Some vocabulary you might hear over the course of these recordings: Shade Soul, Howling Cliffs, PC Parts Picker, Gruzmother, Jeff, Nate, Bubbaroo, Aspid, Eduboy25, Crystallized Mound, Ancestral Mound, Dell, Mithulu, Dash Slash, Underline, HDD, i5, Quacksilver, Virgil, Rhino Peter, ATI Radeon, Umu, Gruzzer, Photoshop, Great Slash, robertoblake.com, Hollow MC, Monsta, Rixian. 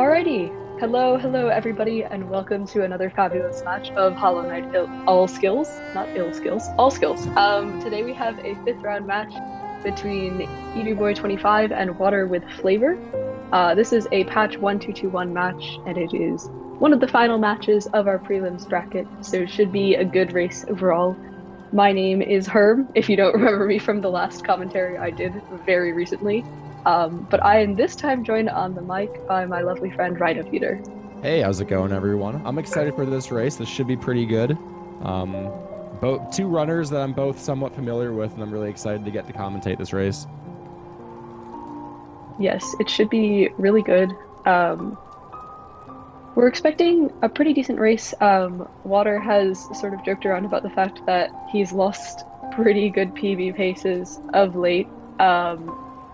Alrighty, hello everybody, and welcome to another fabulous match of Hollow Knight All Skills. Today we have a fifth round match between Eduboy25 and Water with Flavor. This is a patch 1221 match, and it is one of the final matches of our prelims bracket, so it should be a good race overall. My name is Herb, if you don't remember me from the last commentary I did very recently. But I am this time joined on the mic by my lovely friend Rhino Peter. Hey, how's it going, everyone? I'm excited for this race. This should be pretty good. Two runners that I'm both somewhat familiar with, and I'm really excited to get to commentate this race. Yes, it should be really good. We're expecting a pretty decent race. Water has sort of joked around about the fact that he's lost pretty good PB paces of late.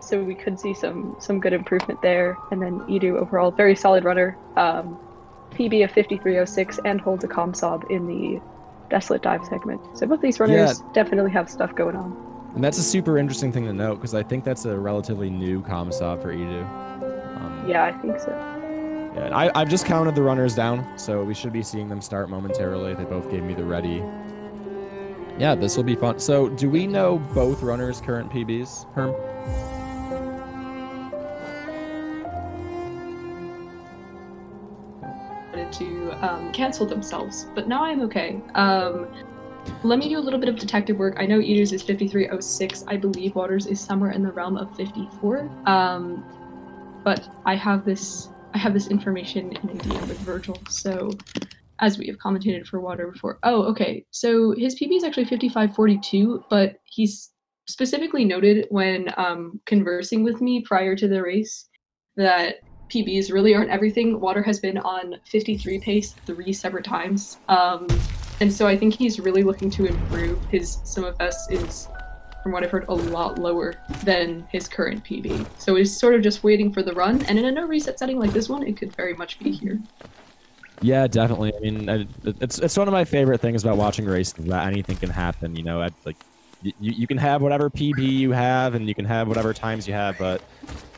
So we could see some good improvement there. And then Edu overall, very solid runner. PB of 53.06 and holds a comm sob in the Desolate Dive segment. So both these runners definitely have stuff going on. And that's a super interesting thing to note, because I think that's a relatively new comm sob for Edu. Yeah, I think so. Yeah, I've just counted the runners down, so we should be seeing them start momentarily. They both gave me the ready. Yeah, this will be fun. So do we know both runners' current PBs, Herm? To cancel themselves, but now I'm okay. Let me do a little bit of detective work. I know Edu's is 53.06. I believe Water's is somewhere in the realm of 54. But I have this information in a DM with Virgil. So, as we have commentated for Water before. Oh, okay. So his PB is actually 55.42, but he's specifically noted when conversing with me prior to the race that PBs really aren't everything. Water has been on 53 pace 3 separate times, and so I think he's really looking to improve. His Sum of S is, from what I've heard, a lot lower than his current PB. So he's sort of just waiting for the run, and in a no reset setting like this one, it could very much be here. Yeah, definitely. I mean, it's one of my favorite things about watching races, that anything can happen. You know, you can have whatever PB you have, and you can have whatever times you have, but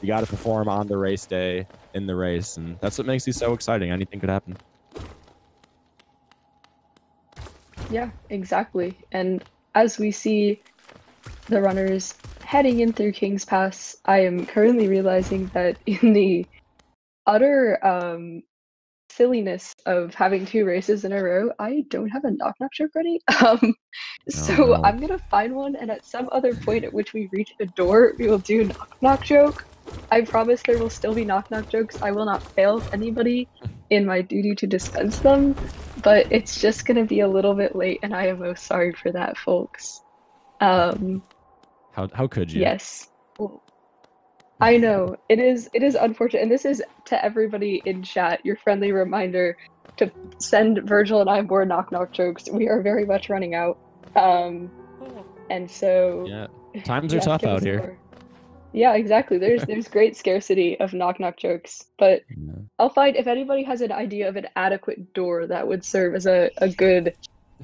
you got to perform on the race day, in the race, and that's what makes these so exciting. Anything could happen. Yeah, exactly. And as we see the runners heading in through King's Pass, I am currently realizing that in the utter silliness of having two races in a row, I don't have a knock-knock joke ready. So I'm going to find one, and at some other point at which we reach a door, we will do a knock-knock joke. I promise there will still be knock-knock jokes. I will not fail anybody in my duty to dispense them, but it's just going to be a little bit late, and I am most sorry for that, folks. How could you? Yes. I know. It is unfortunate, and this is to everybody in chat, your friendly reminder to send Virgil and I more knock-knock jokes. We are very much running out, and so... Yeah, times are tough out here. More. Yeah, exactly. There's great scarcity of knock-knock jokes, but yeah. I'll find if anybody has an idea of an adequate door that would serve as a good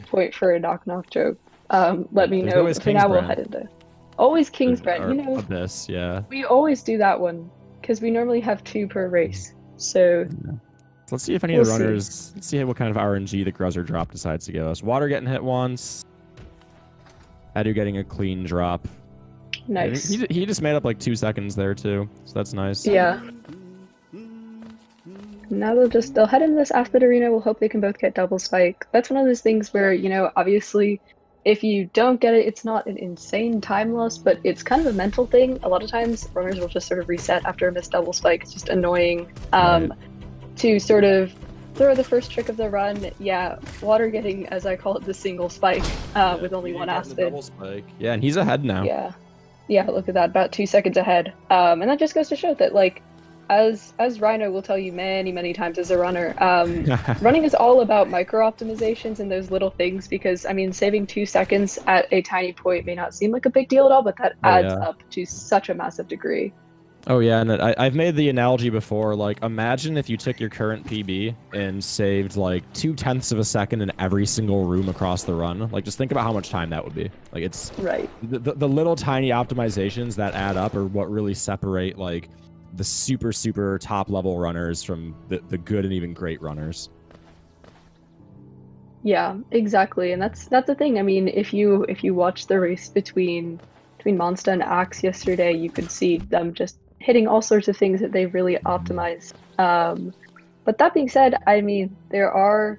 point for a knock-knock joke, let me know. For now, we'll head into... Always King's Bread, you know. Abyss, yeah. We always do that one, because we normally have two per race, so... Yeah. So let's see if any of the runners... See what kind of RNG the Gruzzer drop decides to give us. Water getting hit once. Edu getting a clean drop. Nice. He just made up like 2 seconds there, too, so that's nice. Yeah. Now they'll head into this Aspid Arena. We'll hope they can both get double spike. That's one of those things where, you know, obviously... If you don't get it, it's not an insane time loss, but it's kind of a mental thing. A lot of times, runners will just sort of reset after a missed double spike. It's just annoying to sort of throw the first trick of the run. Yeah, Water getting, as I call it, the single spike with only one Aspid. Double spike. Yeah, and he's ahead now. Yeah, look at that, about 2 seconds ahead. And that just goes to show that, like, as Rhino will tell you many times as a runner, running is all about micro optimizations and those little things, because I mean, saving 2 seconds at a tiny point may not seem like a big deal at all, but that adds up to such a massive degree. Oh yeah, and I've made the analogy before, like, imagine if you took your current PB and saved like 0.2 of a second in every single room across the run. Like, just think about how much time that would be. Like, it's right. The little tiny optimizations that add up are what really separate, like, the super, super top level runners from the good and even great runners. Yeah, exactly. And that's the thing. I mean, if you watch the race between Monsta and Axe yesterday, you could see them just hitting all sorts of things that they've really optimized. But that being said, I mean, there are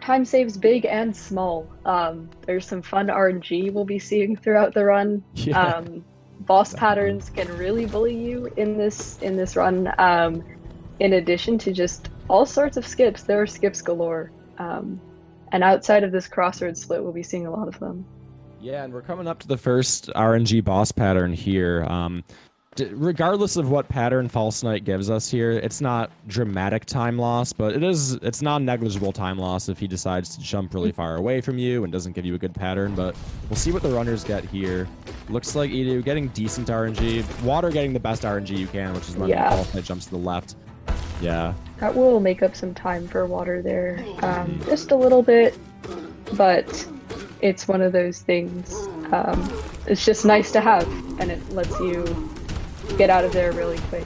time saves big and small. There's some fun RNG we'll be seeing throughout the run. Yeah. Boss patterns can really bully you in this run. In addition to just all sorts of skips, there are skips galore. And outside of this crossroads split, we'll be seeing a lot of them. Yeah, and we're coming up to the first RNG boss pattern here. Regardless of what pattern False Knight gives us here, it's not dramatic time loss, but it's non-negligible time loss if he decides to jump really far away from you and doesn't give you a good pattern. But we'll see what the runners get here. Looks like Edu getting decent RNG. Water getting the best RNG you can, which is when False Knight jumps to the left. Yeah. That will make up some time for Water there, just a little bit, but it's one of those things. It's just nice to have, and it lets you get out of there really quick.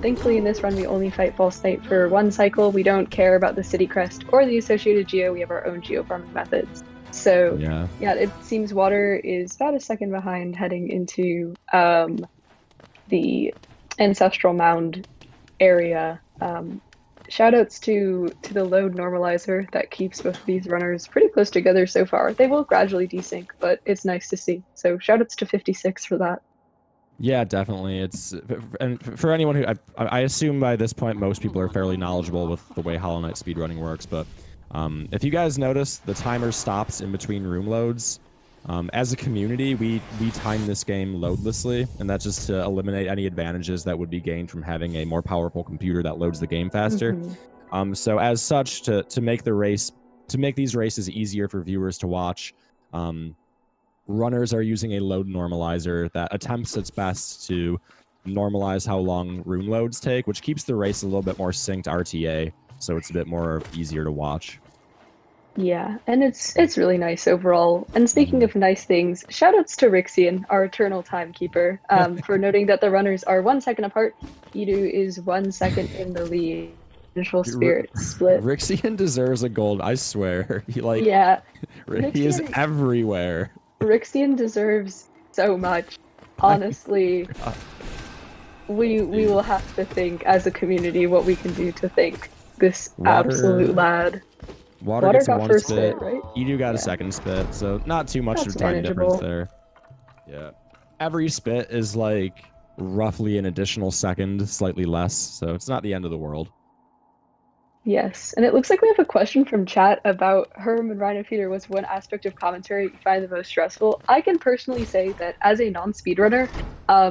Thankfully, in this run, we only fight False Knight for one cycle. We don't care about the City Crest or the associated geo. We have our own geo farming methods. So yeah, it seems Water is about a second behind heading into the Ancestral Mound area. Shoutouts to the load normalizer that keeps both of these runners pretty close together so far. They will gradually desync, but it's nice to see. So shoutouts to 56 for that. Yeah, definitely. It's, and for anyone who I assume by this point most people are fairly knowledgeable with the way Hollow Knight speedrunning works, but if you guys notice, the timer stops in between room loads. As a community, we time this game loadlessly, and that's just to eliminate any advantages that would be gained from having a more powerful computer that loads the game faster. Mm-hmm. So as such, to make these races easier for viewers to watch, runners are using a load normalizer that attempts its best to normalize how long room loads take, which keeps the race a little bit more synced RTA, so it's a bit more easier to watch. Yeah, and it's really nice overall. And speaking of nice things, shoutouts to Rixian, our eternal timekeeper, for noting that the runners are 1 second apart. Edu is 1 second in the lead. Visual Spirit split. Rixian deserves a gold, I swear. He is everywhere. Rixian deserves so much. Honestly, we will have to think as a community what we can do to thank this absolute lad. Water gets one spit, right? Edu got a second spit, so not too much of a time difference there. Yeah. Every spit is like roughly an additional second, slightly less, so it's not the end of the world. Yes, and it looks like we have a question from chat about Herb and Rhino Peter. Was one aspect of commentary you find the most stressful? I can personally say that as a non-speedrunner,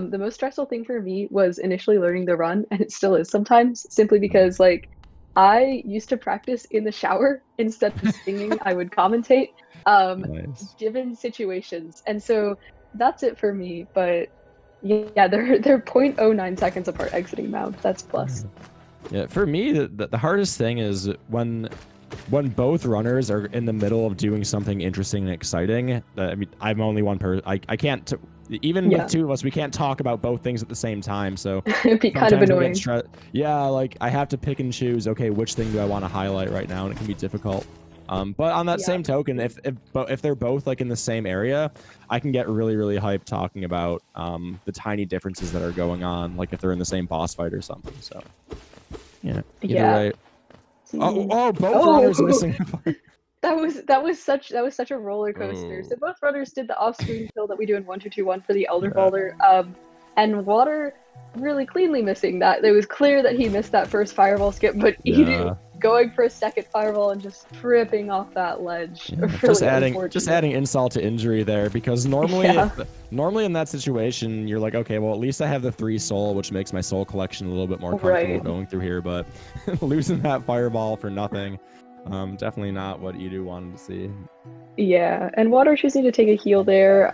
the most stressful thing for me was initially learning the run, and it still is sometimes, simply because, like, I used to practice in the shower instead of singing. I would commentate given situations, and so that's it for me. But yeah, they're 0.09 seconds apart exiting mound. That's plus. Yeah, for me the hardest thing is when both runners are in the middle of doing something interesting and exciting. I mean, I'm only one person. I can't. Even with two of us, we can't talk about both things at the same time, so it'd be kind of annoying. Yeah, like I have to pick and choose, okay, which thing do I want to highlight right now, and it can be difficult. But on that same token, if they're both like in the same area, I can get really, really hyped talking about the tiny differences that are going on, like if they're in the same boss fight or something. So yeah, either way. Oh, both runners missing. That was such a roller coaster. So both runners did the off-screen kill that we do in 1-2-2-1 for the Elder Baller, and Water really cleanly missing that. It was clear that he missed that first fireball skip, but Edu going for a second fireball and just tripping off that ledge. Yeah. Really just adding insult to injury there, because normally in that situation you're like, okay, well at least I have the 3 soul, which makes my soul collection a little bit more comfortable going through here. But losing that fireball for nothing. Definitely not what Edu wanted to see. Yeah, and Water choosing to take a heal there.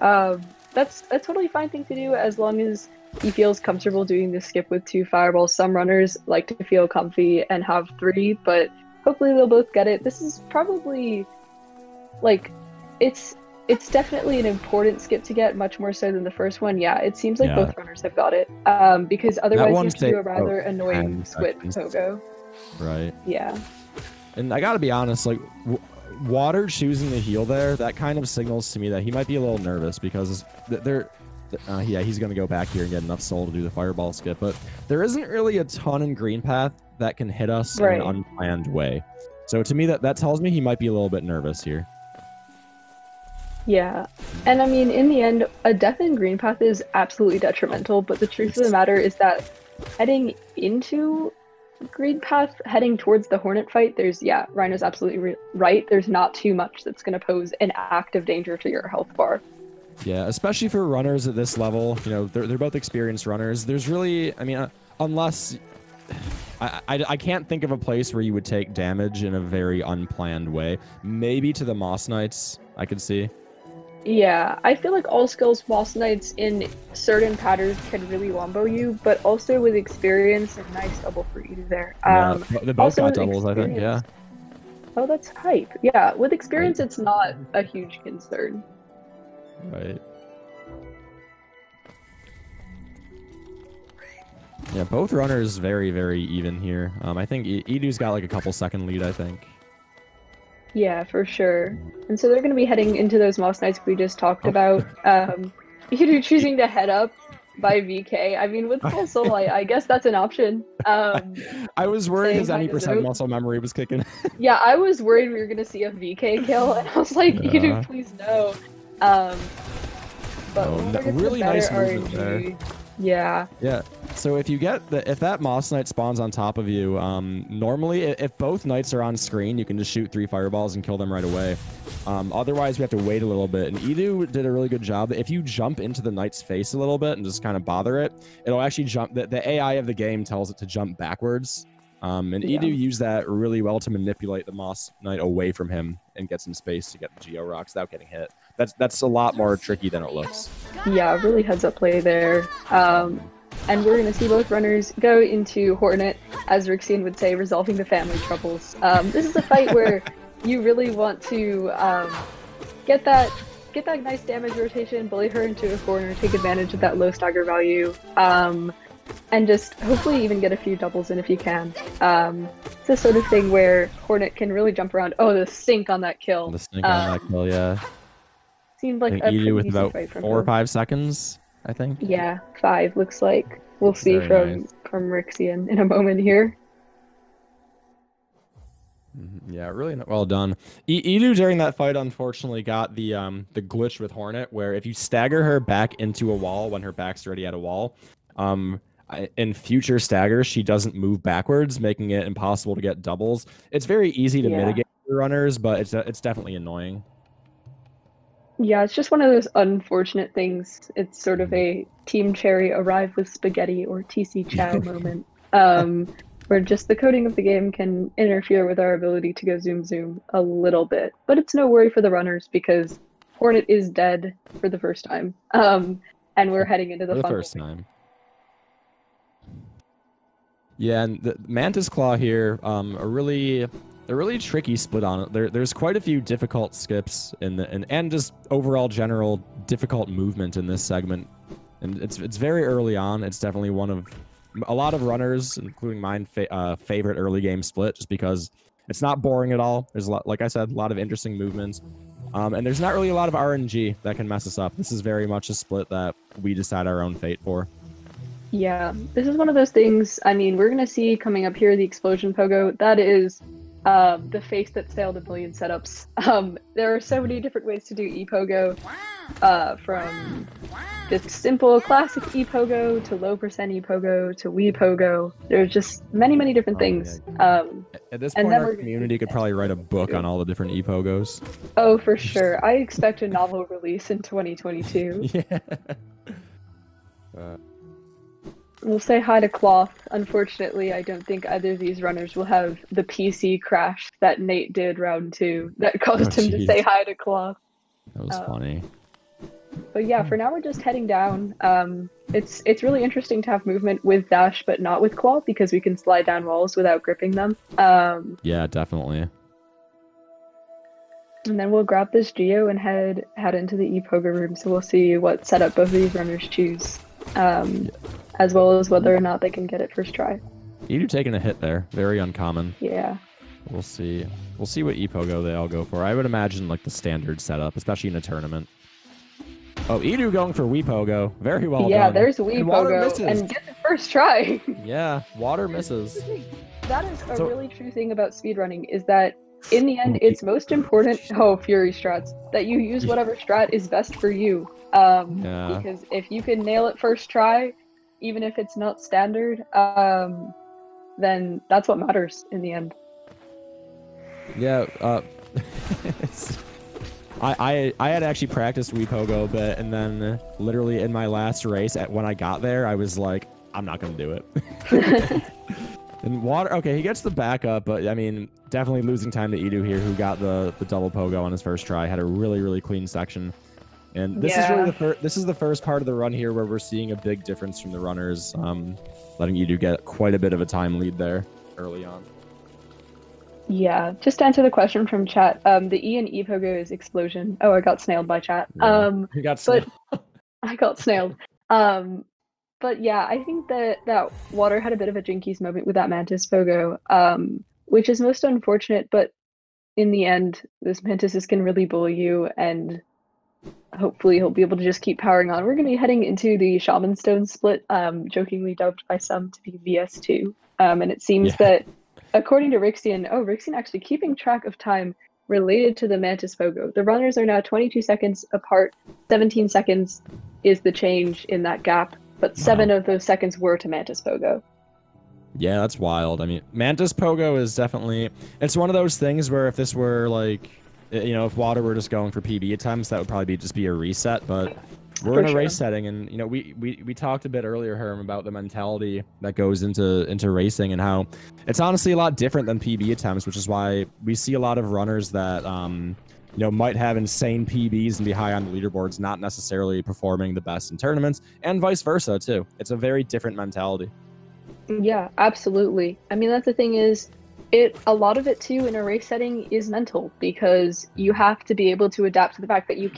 That's a totally fine thing to do as long as he feels comfortable doing this skip with 2 fireballs. Some runners like to feel comfy and have 3, but hopefully they'll both get it. This is probably, like, it's It's definitely an important skip to get, much more so than the first one. Yeah, it seems like both runners have got it, because otherwise you have to do a rather annoying squid pogo. Right. Yeah. And I gotta be honest, like, Water choosing to heal there, that kind of signals to me that he might be a little nervous, because they're... yeah, he's going to go back here and get enough soul to do the fireball skip, but there isn't really a ton in green path that can hit us in an unplanned way. So to me, that tells me he might be a little bit nervous here. Yeah, and I mean, in the end, a death in green path is absolutely detrimental, but the truth of the matter is that heading into green path, heading towards the hornet fight, there's, Rhino's absolutely right, there's not too much that's going to pose an active danger to your health bar. Yeah, especially for runners at this level, you know, they're both experienced runners. There's really, I mean, unless... I can't think of a place where you would take damage in a very unplanned way. Maybe to the Moss Knights, I could see. Yeah, I feel like all skills Moss Knights in certain patterns can really wombo you, but also with experience, a nice double for you there. Yeah, they both got doubles, I think, yeah. Oh, that's hype. Yeah, with experience, it's not a huge concern. Right. Yeah, both runners very, very even here. I think Edu's got like a couple second lead, I think. Yeah, for sure. And so they're going to be heading into those Moss Knights we just talked about. Edu choosing to head up by VK. I mean, with full soul, I guess that's an option. I was worried his 90% muscle memory was kicking. Yeah, I was worried we were going to see a VK kill, and I was like, Edu, please no. But really nice movement there. Yeah. Yeah. So if you get the that Moss Knight spawns on top of you, normally if both knights are on screen, you can just shoot 3 fireballs and kill them right away. Otherwise, we have to wait a little bit. And Edu did a really good job. If you jump into the knight's face a little bit and just kind of bother it, it'll actually jump. The AI of the game tells it to jump backwards. And Edu used that really well to manipulate the Moss Knight away from him and get some space to get the Geo Rocks without getting hit. That's a lot more tricky than it looks. Yeah, really heads up play there. And we're going to see both runners go into Hornet, as Rixian would say, resolving the family troubles. This is a fight where you really want to get that nice damage rotation, bully her into a corner, take advantage of that low stagger value. And just hopefully even get a few doubles in if you can. It's the sort of thing where Hornet can really jump around. Oh, the sink on that kill. The sink on that kill, yeah. Seemed like a pretty with about fight from 4 or 5 seconds, I think. Yeah, 5 looks like. We'll see from Rixian in a moment here. Yeah, really well done. Edu during that fight unfortunately got the glitch with Hornet, where if you stagger her back into a wall when her back's already at a wall, in future staggers, she doesn't move backwards, making it impossible to get doubles. It's very easy to mitigate for runners, but it's definitely annoying. Yeah, it's just one of those unfortunate things. It's sort of a Team Cherry arrive with spaghetti or TC Chow moment, where just the coding of the game can interfere with our ability to go zoom zoom a little bit. But it's no worry for the runners, because Hornet is dead for the first time, and we're heading into the first time. Yeah, and the Mantis Claw here, a really tricky split on it. There's quite a few difficult skips and just overall general difficult movement in this segment, and it's very early on. It's definitely one of a lot of runners, including mine, favorite early game split, just because it's not boring at all. There's a lot, like I said, a lot of interesting movements, and there's not really a lot of RNG that can mess us up. This is very much a split that we decide our own fate for. Yeah, this is one of those things. I mean, we're going to see coming up here the explosion pogo. That is the face that sailed a billion setups. There are so many different ways to do e-pogo, from just simple classic e-pogo to low percent e-pogo to Wii pogo. There's just many, many different things. At this point, our community could probably write a book on all the different e-pogos. Oh, for sure. I expect a novel release in 2022. Yeah. We'll say hi to Cloth. Unfortunately, I don't think either of these runners will have the PC crash that Nate did round 2 that caused him to say hi to Cloth. That was funny. But yeah, for now we're just heading down. It's really interesting to have movement with Dash, but not with Cloth, because we can slide down walls without gripping them. Yeah, definitely. And then we'll grab this Geo and head into the e-poker room, so we'll see what setup both of these runners choose, as well as whether or not they can get it first try. You do taking a hit there, very uncommon. Yeah. We'll see. We'll see what ePogo they all go for. I would imagine like the standard setup, especially in a tournament. Oh, Edu going for Weepogo. Very well done. Yeah, there's Weepogo and get the first try. Yeah, water misses. That is a really true thing about speedrunning, is that in the end, it's most important, Fury strats, that you use whatever strat is best for you. Because if you can nail it first try, even if it's not standard, then that's what matters in the end. Yeah, I had actually practiced Weepogo a bit, and then literally in my last race, when I got there, I was like, I'm not going to do it. And water, okay, he gets the backup, but I mean, definitely losing time to Edu here, who got the double pogo on his first try, had a really, really clean section. And this is really the first part of the run here where we're seeing a big difference from the runners, letting Edu get quite a bit of a time lead there early on. Yeah, just to answer the question from chat, the E and ePogo is explosion. Oh, I got snailed by chat. Yeah, you got snailed. I got snailed. But yeah, I think that water had a bit of a jinkies moment with that Mantis Pogo, which is most unfortunate, but in the end, this Mantises can really bully you, and hopefully he'll be able to just keep powering on. We're going to be heading into the Shaman Stone split, jokingly dubbed by some to be VS2, and it seems that according to Rixian, Rixian actually keeping track of time related to the Mantis Pogo. The runners are now 22 seconds apart. 17 seconds is the change in that gap, but 7 of those seconds were to Mantis Pogo. Yeah, that's wild. I mean, Mantis Pogo is definitely... It's one of those things where if this were, like... You know, if Water were just going for PB attempts, that would probably be a reset, but... We're in a race setting, and you know we talked a bit earlier, Herm, about the mentality that goes into racing, and how it's honestly a lot different than PB attempts, which is why we see a lot of runners that you know, might have insane PBs and be high on the leaderboards, not necessarily performing the best in tournaments, and vice versa too. It's a very different mentality. Yeah, absolutely. I mean, that's the thing is, a lot of it too in a race setting is mental, because you have to be able to adapt to the fact that you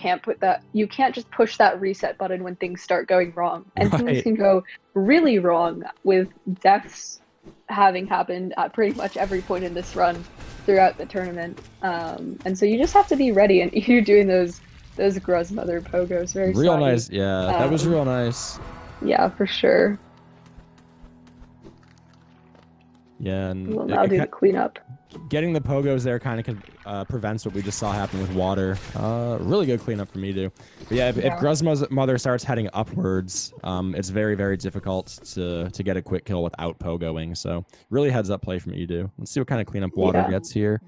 can't just push that reset button when things start going wrong, and things can go really wrong, with deaths having happened at pretty much every point in this run throughout the tournament, and so you just have to be ready. And you're doing those gross mother pogos very real slimy. Nice, yeah, that was real nice. Yeah, for sure. Yeah, and we'll now do the cleanup. Getting the pogos there kind of prevents what we just saw happen with water. Really good cleanup for me too. But yeah, if Gruzma's mother starts heading upwards, it's very, very difficult to get a quick kill without pogoing. So really heads up play from Edu. Let's see what kind of cleanup water gets here.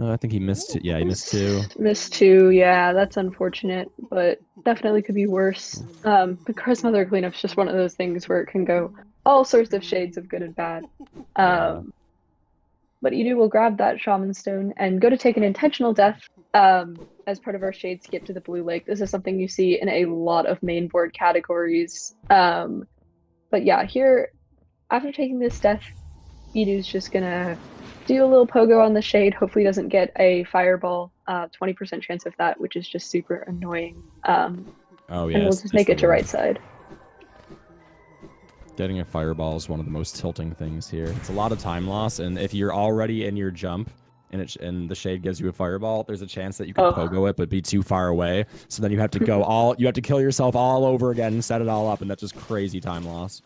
I think he missed it. Yeah, he missed 2. Missed 2. Yeah, that's unfortunate, but definitely could be worse. The Gruzmother cleanup's just one of those things where it can go all sorts of shades of good and bad. But Edu will grab that Shaman Stone and go to take an intentional death as part of our shade skip to the Blue Lake. This is something you see in a lot of main board categories. But yeah, here, after taking this death, Edu's just gonna do a little pogo on the shade. Hopefully doesn't get a fireball, 20% chance of that, which is just super annoying. And we'll just make it to right side. Getting a fireball is one of the most tilting things here. It's a lot of time loss, and if you're already in your jump and the shade gives you a fireball, there's a chance that you can pogo it but be too far away. So then you have to go you have to kill yourself all over again and set it all up, and that's just crazy time loss.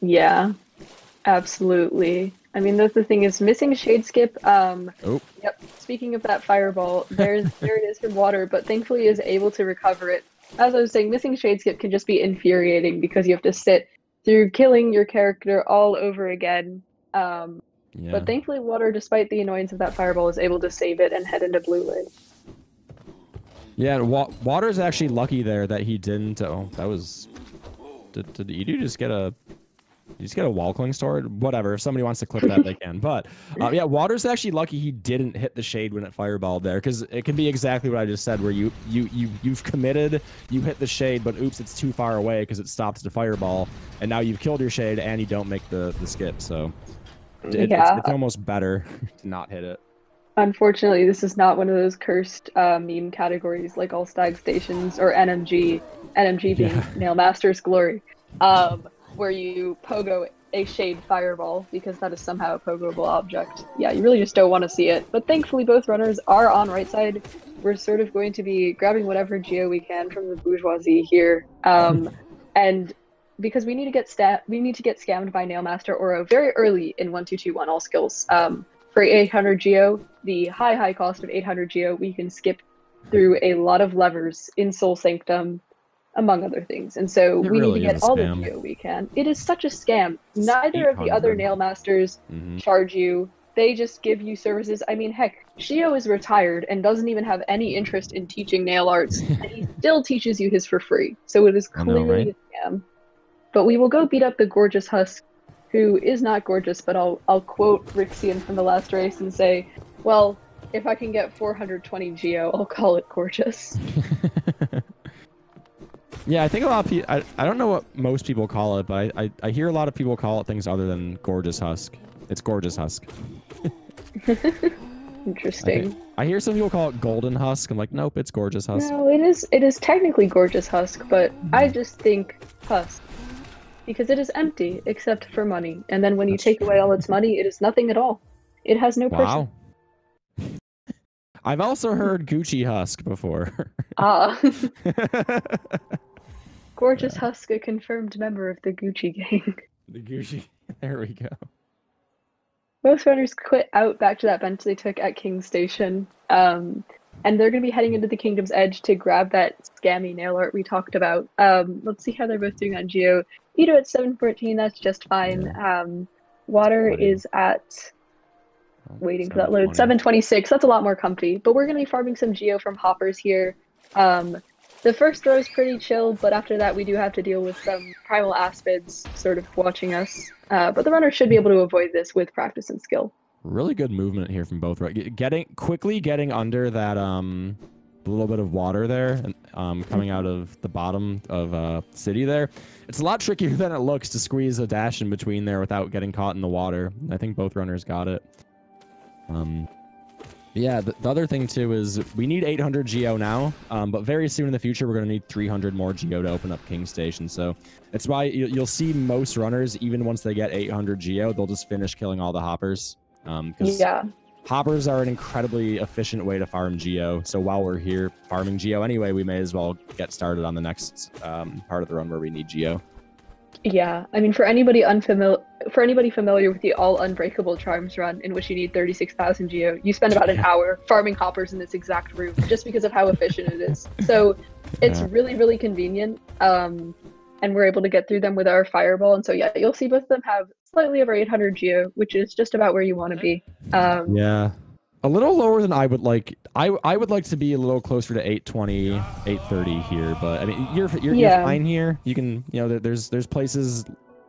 Yeah, absolutely. I mean, that's the thing is missing shade skip. Yep. Speaking of that fireball, there it is from Water, but thankfully is able to recover it. As I was saying, missing shade skip can just be infuriating because you have to sit through killing your character all over again. But thankfully Water, despite the annoyance of that fireball, is able to save it and head into Blue Lake. Yeah, Water's actually lucky there that he didn't... Oh, that was... Did Edu just get a... You just get a wall cling sword? Whatever. If somebody wants to clip that, they can. But yeah, Water's actually lucky he didn't hit the shade when it fireballed there, because it can be exactly what I just said, where you've committed, you hit the shade, but oops, it's too far away because it stops the fireball, and now you've killed your shade and you don't make the skip. So it's almost better to not hit it. Unfortunately, this is not one of those cursed meme categories like All Stag Stations or NMG, NMG being Nail Master's Glory, where you pogo a shade fireball because that is somehow a pogoable object. Yeah, you really just don't want to see it. But thankfully, both runners are on right side. We're sort of going to be grabbing whatever geo we can from the bourgeoisie here, and because we need to get scammed by Nailmaster Oro very early in 1221 all skills. For 800 geo, the high cost of 800 geo, we can skip through a lot of levers in Soul Sanctum, among other things, and so we need to get all the geo we can. It is such a scam. Neither of the other Nailmasters charge you. They just give you services. I mean, heck, Shio is retired and doesn't even have any interest in teaching nail arts, and he still teaches you his for free. So it is clearly a scam. But we will go beat up the gorgeous husk, who is not gorgeous, but I'll quote Rixian from the last race and say, well, if I can get 420 geo, I'll call it gorgeous. Yeah, I think a lot of people, I don't know what most people call it, but I hear a lot of people call it things other than gorgeous husk. It's gorgeous husk. Interesting. I hear some people call it golden husk. I'm like, nope, it's gorgeous husk. No, it is technically gorgeous husk, but I just think husk because it is empty except for money, and then when you take away all its money, it is nothing at all. It has no person. Wow. I've also heard Gucci husk before. Gorgeous husk, a confirmed member of the Gucci gang. The Gucci. There we go. Most runners quit out back to that bench they took at King's Station, and they're going to be heading into the Kingdom's Edge to grab that scammy nail art we talked about. Let's see how they're both doing on geo. Ito at 7:14, that's just fine. Water is at, waiting for that load, 7:26. That's a lot more comfy, but we're going to be farming some geo from hoppers here. The first row is pretty chill, but after that we do have to deal with some primal aspids sort of watching us. But the runner should be able to avoid this with practice and skill. Really good movement here from both. Quickly getting under that little bit of water there, and coming out of the bottom of city there. It's a lot trickier than it looks to squeeze a dash in between there without getting caught in the water. I think both runners got it. Yeah, the other thing too is we need 800 geo now, but very soon in the future we're going to need 300 more geo to open up King Station. So that's why you'll see most runners, even once they get 800 geo, they'll just finish killing all the hoppers. Because hoppers are an incredibly efficient way to farm geo. So while we're here farming geo anyway, we may as well get started on the next part of the run where we need geo. Yeah, I mean, for anybody familiar with the all unbreakable charms run, in which you need 36,000 geo, you spend about an hour farming hoppers in this exact room just because of how efficient it is. So it's really, really convenient, and we're able to get through them with our fireball. And so yeah, you'll see both of them have slightly over 800 geo, which is just about where you want to be. Yeah, a little lower than I would like. I would like to be a little closer to 820, 830 here, but I mean, you're fine here. You can, you know, there's places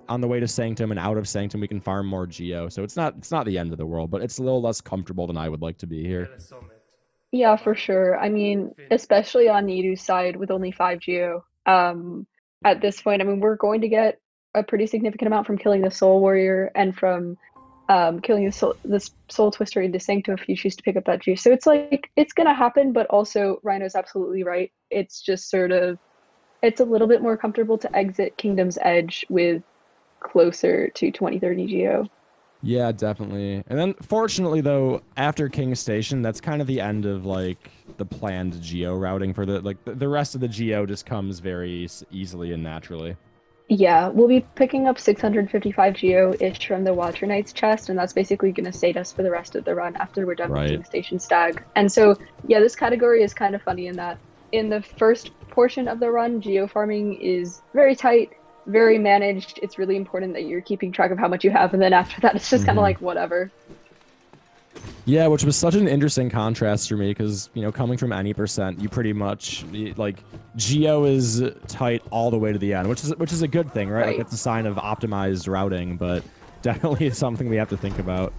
on the way to Sanctum and out of Sanctum we can farm more geo, so it's not the end of the world, but it's a little less comfortable than I would like to be here. Yeah, for sure. I mean, especially on Nidu's side with only 5 geo. At this point, I mean, we're going to get a pretty significant amount from killing the Soul Warrior and from killing the soul twister into Sanctum if you choose to pick up that G. So it's like, it's gonna happen, but also Rhino's absolutely right. It's just sort of, it's a little bit more comfortable to exit Kingdom's Edge with closer to 2030 geo. Yeah, definitely. And then fortunately though, after King's Station, that's kind of the end of like the planned geo routing for the, like the rest of the geo just comes very easily and naturally. Yeah, we'll be picking up 655 geo-ish from the Water Knight's chest, and that's basically going to sate us for the rest of the run after we're done with King Station Stag. And so, yeah, this category is kind of funny in that in the first portion of the run, geo farming is very tight, very managed. It's really important that you're keeping track of how much you have, and then after that, it's just kind of like, whatever. Yeah, which was such an interesting contrast for me because, you know, coming from any percent, you pretty much, like, geo is tight all the way to the end, which is a good thing, right? Like, it's a sign of optimized routing, but definitely it's something we have to think about.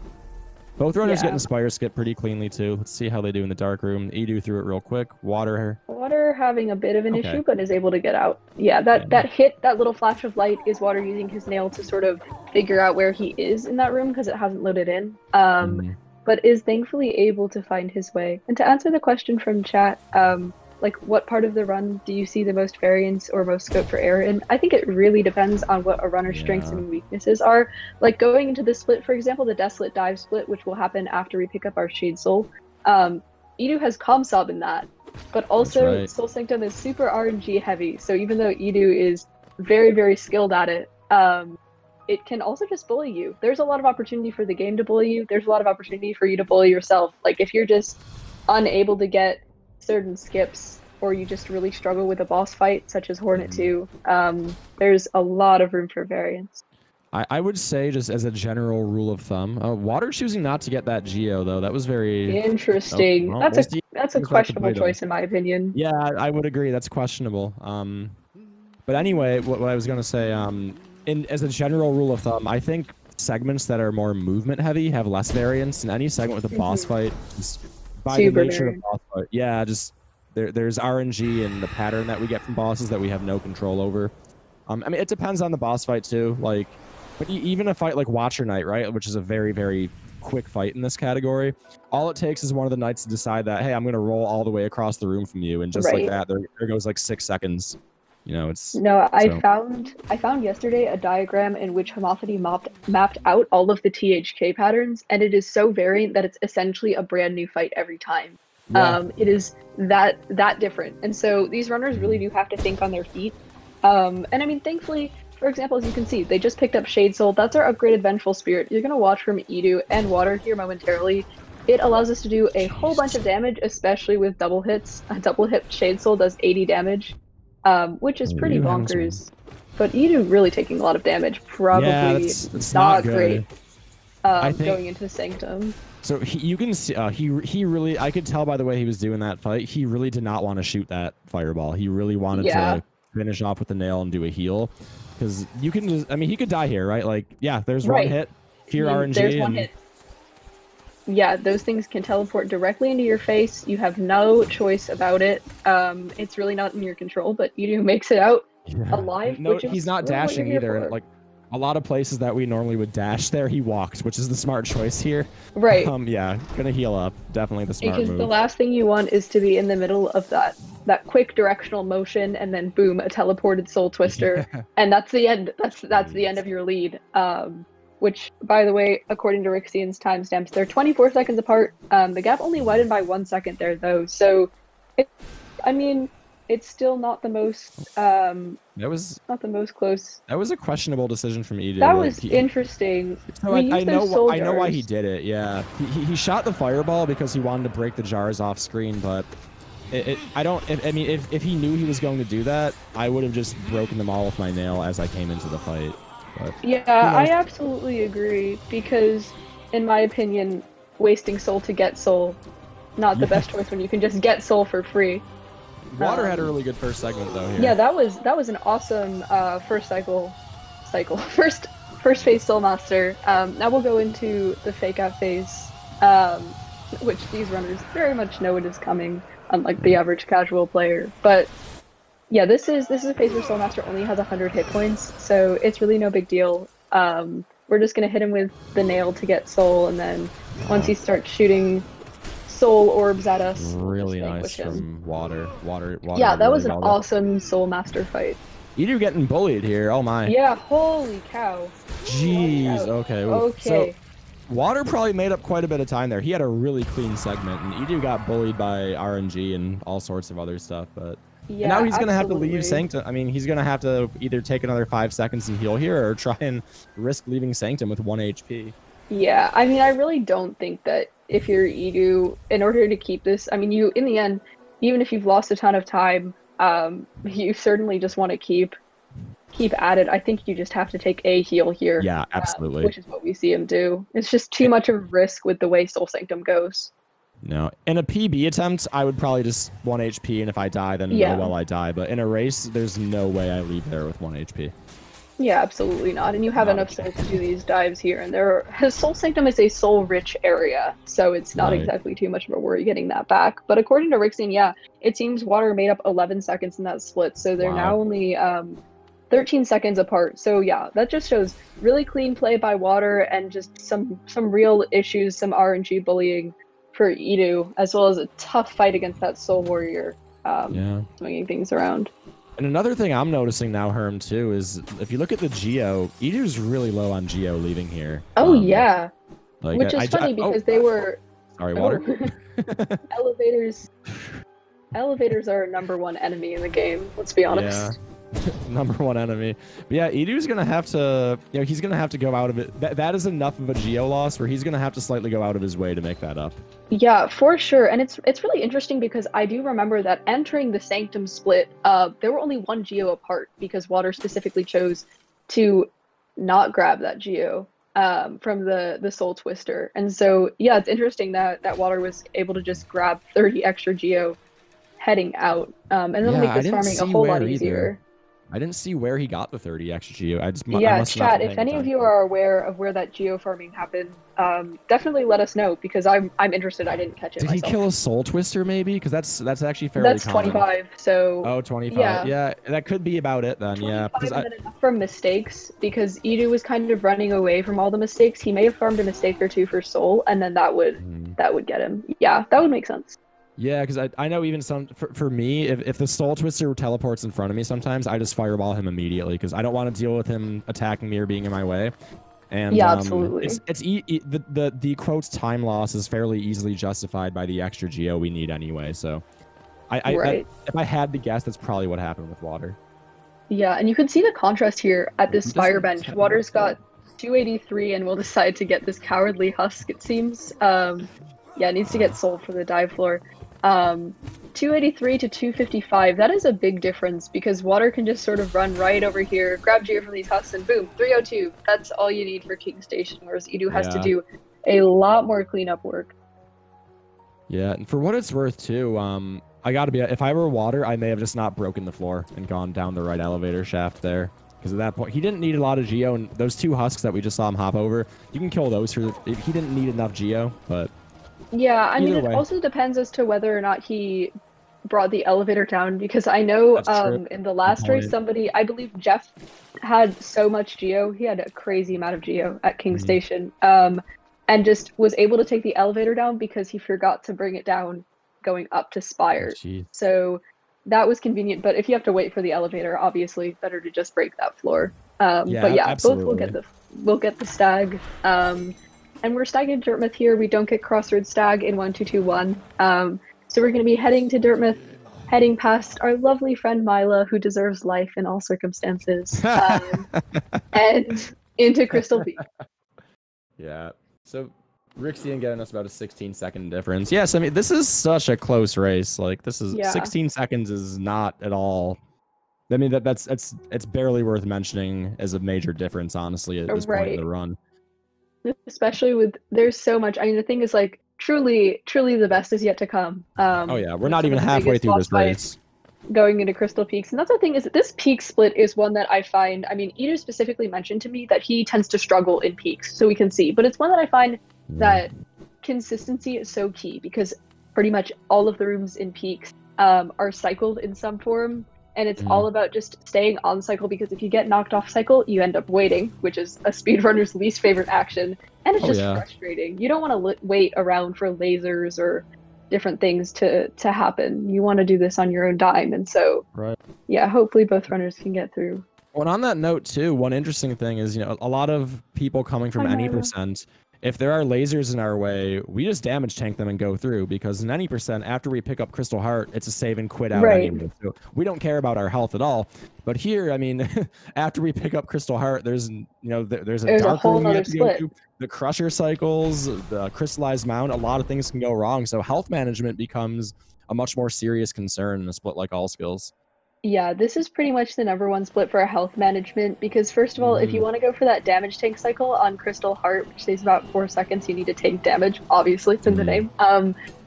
Both runners get Inspire Skip pretty cleanly, too. Let's see how they do in the dark room. Edu threw it real quick. Water having a bit of an issue, but is able to get out. Yeah, that little flash of light is Water using his nail to sort of figure out where he is in that room because it hasn't loaded in. but is thankfully able to find his way. And to answer the question from chat, like what part of the run do you see the most variance or most scope for error in? I think it really depends on what a runner's strengths and weaknesses are. Like going into the split, for example, the Desolate Dive split, which will happen after we pick up our Shade Soul, Edu has Calm Sob in that, but also Soul Sanctum is super RNG heavy. So even though Edu is very, very skilled at it, it can also just bully you. There's a lot of opportunity for the game to bully you. There's a lot of opportunity for you to bully yourself. Like if you're just unable to get certain skips, or you just really struggle with a boss fight, such as Hornet 2, there's a lot of room for variance. I would say, just as a general rule of thumb, Water choosing not to get that Geo, though, that was very... Interesting. Oh, well, that's a questionable choice, in my opinion. Yeah, I would agree. That's questionable. But anyway, what I was going to say, as a general rule of thumb, I think segments that are more movement-heavy have less variance, and any segment with a boss fight, just by the nature of boss fight, yeah, just... There's RNG and the pattern that we get from bosses that we have no control over. I mean, it depends on the boss fight too. Like, but even a fight like Watcher Knight, right, which is a very, very quick fight in this category, all it takes is one of the knights to decide that, hey, I'm going to roll all the way across the room from you, and just like that, there goes like 6 seconds. You know, it's no. I found yesterday a diagram in which Homophony mapped out all of the THK patterns, and it is so variant that it's essentially a brand new fight every time. Yeah. It is that different, and so these runners really do have to think on their feet. And I mean, thankfully, for example, as you can see, they just picked up Shade Soul. That's our upgraded Vengeful Spirit. You're gonna watch from Edu and Water here momentarily. It allows us to do a whole bunch of damage, especially with double hits. A double hit Shade Soul does 80 damage, which is pretty bonkers. But Edu really taking a lot of damage. Probably that's not great. Going into the Sanctum. So you can see, he really, I could tell by the way he was doing that fight, he really did not want to shoot that fireball. He really wanted to finish off with the nail and do a heal. Because you can just, I mean, he could die here, right? Like, yeah, there's one hit. Here, RNG. There's one hit. Yeah, those things can teleport directly into your face. You have no choice about it. It's really not in your control, but Edu makes it out alive. No, he's not dashing either. And like, a lot of places that we normally would dash there, he walked, which is the smart choice here. Right. Yeah, gonna heal up. Definitely the smart move. Because the last thing you want is to be in the middle of that quick directional motion, and then boom, a teleported Soul Twister. Yeah. And that's the end. That's the end of your lead. Which, by the way, according to Rixian's timestamps, they're 24 seconds apart. The gap only widened by 1 second there, though. So, I mean... It's still not the most. That was not the most close. That was a questionable decision from Edu. That was interesting. So I know why he did it. Yeah, he shot the fireball because he wanted to break the jars off screen. But I mean, if he knew he was going to do that, I would have just broken them all with my nail as I came into the fight. But, yeah, I absolutely agree, because in my opinion, wasting soul to get soul, not the best choice when you can just get soul for free. Water had a really good first segment though. Here. Yeah, that was an awesome first phase Soul Master. Now we'll go into the fake out phase, which these runners very much know it is coming, unlike the average casual player. But yeah, this is a phase where Soul Master only has 100 hit points, so it's really no big deal. We're just gonna hit him with the nail to get soul, and then once he starts shooting soul orbs at us. Really nice from Water. Yeah, that was an awesome Soul Master fight. Edu getting bullied here. Oh my. Yeah, holy cow. Jeez. Holy cow. Okay. Okay. So Water probably made up quite a bit of time there. He had a really clean segment, and Edu got bullied by RNG and all sorts of other stuff. But yeah, and now he's gonna have to leave Sanctum. I mean, he's gonna have to either take another 5 seconds and heal here, or try and risk leaving Sanctum with 1 HP. Yeah, I mean, I really don't think that if you're Edu, in order to keep this, I mean, you, in the end, even if you've lost a ton of time, you certainly just want to keep at it. I think you just have to take a heal here. Yeah, absolutely. Which is what we see him do. It's just too much of a risk with the way Soul Sanctum goes. No, in a PB attempt, I would probably just 1 HP, and if I die, then oh well, I die. But in a race, there's no way I leave there with 1 HP. Yeah, absolutely not. And you have enough souls to do these dives here, and Soul Sanctum is a soul-rich area, so it's not exactly too much of a worry getting that back. But according to Rixian, yeah, it seems Water made up 11 seconds in that split, so they're now only 13 seconds apart. So yeah, that just shows really clean play by Water and just some real issues, some RNG bullying for Edu, as well as a tough fight against that Soul Warrior swinging things around. And another thing I'm noticing now, Herm, too, is if you look at the Geo, Edu's really low on Geo leaving here. Oh, yeah. Like, which is funny because they were... Sorry, Water. Elevators. Elevators are number one enemy in the game, let's be honest. Yeah. Number one enemy. But yeah, Edu's going to have to... You know, he's going to have to go out of it. That is enough of a Geo loss where he's going to have to slightly go out of his way to make that up. Yeah, for sure. And it's really interesting because I do remember that entering the Sanctum split, they were only one Geo apart because Water specifically chose to not grab that Geo from the Soul Twister. And so, yeah, it's interesting that Water was able to just grab 30 extra Geo heading out. And it'll make this farming a whole lot easier. I didn't see where he got the 30 extra Geo. Yeah, chat, if any of you are aware of where that Geo farming happened, definitely let us know because I'm interested. I didn't catch it myself. Did he kill a Soul Twister maybe? Because that's actually fairly common. 25, so... Oh, 25. Yeah, that could be about it then, yeah. From mistakes, because Edu was kind of running away from all the mistakes. He may have farmed a mistake or two for Soul, and then that would get him. Yeah, that would make sense. Yeah, because I know even for me, if the Soul Twister teleports in front of me sometimes, I just fireball him immediately because I don't want to deal with him attacking me or being in my way. And, yeah, absolutely. The quotes time loss is fairly easily justified by the extra Geo we need anyway, so... if I had to guess, that's probably what happened with Water. Yeah, and you can see the contrast here at this fire bench. Water's got 283 and will decide to get this cowardly husk, it seems. Yeah, it needs to get sold for the dive floor. 283 to 255, that is a big difference because Water can just sort of run right over here, grab Geo from these husks, and boom, 302. That's all you need for King Station, whereas Edu has to do a lot more cleanup work. Yeah, and for what it's worth, too, I gotta be, if I were Water, I may have just not broken the floor and gone down the right elevator shaft there. Because at that point, he didn't need a lot of Geo, and those two husks that we just saw him hop over, you can kill those. He didn't need enough Geo, but... Yeah, I mean, it also depends as to whether or not he brought the elevator down, because I know in the last race, somebody, I believe Jeff had so much Geo, he had a crazy amount of Geo at King Station, and just was able to take the elevator down because he forgot to bring it down going up to Spire. Oh, so that was convenient, but if you have to wait for the elevator, obviously, better to just break that floor. But yeah, absolutely. Both will get the stag. And we're stagging Dirtmouth here. We don't get Crossroads Stag in 1-2-2-1. So we're going to be heading to Dirtmouth, heading past our lovely friend Myla, who deserves life in all circumstances, and into Crystal Peak. Yeah. So Rixian getting us about a 16-second difference. Yes, I mean, this is such a close race. Like, this is 16 seconds is not at all... I mean, it's barely worth mentioning as a major difference, honestly, at this point in the run. Especially with there's so much. I mean, the thing is, like, truly the best is yet to come. Oh yeah, we're not even halfway through this race going into Crystal Peaks. And that's the thing, is that this peak split is one that I find, I mean, Edu specifically mentioned to me that he tends to struggle in peaks, so we can see, but it's one that I find that consistency is so key, because pretty much all of the rooms in peaks are cycled in some form. And it's all about just staying on cycle, because if you get knocked off cycle, you end up waiting, which is a speedrunner's least favorite action. And it's just frustrating. You don't want to wait around for lasers or different things to happen. You want to do this on your own dime. And so, yeah, hopefully both runners can get through. Well, and on that note, too, one interesting thing is, you know, a lot of people coming from any percent, if there are lasers in our way, we just damage tank them and go through, because in any percent, after we pick up Crystal Heart, it's a save and quit out anyway. So we don't care about our health at all. But here, I mean, after we pick up Crystal Heart, there's, you know, there's a dark room you have to go through, the Crusher cycles, the Crystallized Mound, a lot of things can go wrong. So health management becomes a much more serious concern in a split like All Skills. Yeah, this is pretty much the number one split for health management, because first of all, if you want to go for that damage tank cycle on Crystal Heart, which takes about 4 seconds, you need to take damage, obviously, it's in the name.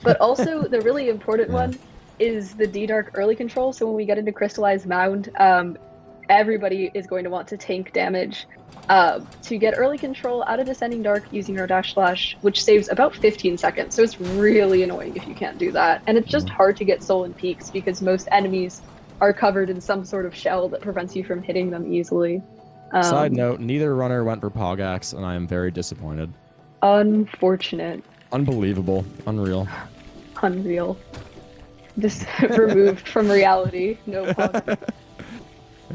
But also, the really important one is the D-Dark early control, so when we get into Crystallized Mound, everybody is going to want to tank damage to get early control out of Descending Dark using our dash slash, which saves about 15 seconds, so it's really annoying if you can't do that. And it's just hard to get Soul in peaks, because most enemies are covered in some sort of shell that prevents you from hitting them easily. Side note, neither runner went for Pogax, and I am very disappointed. Unfortunate. Unbelievable. Unreal. Unreal. Just removed from reality. No pun.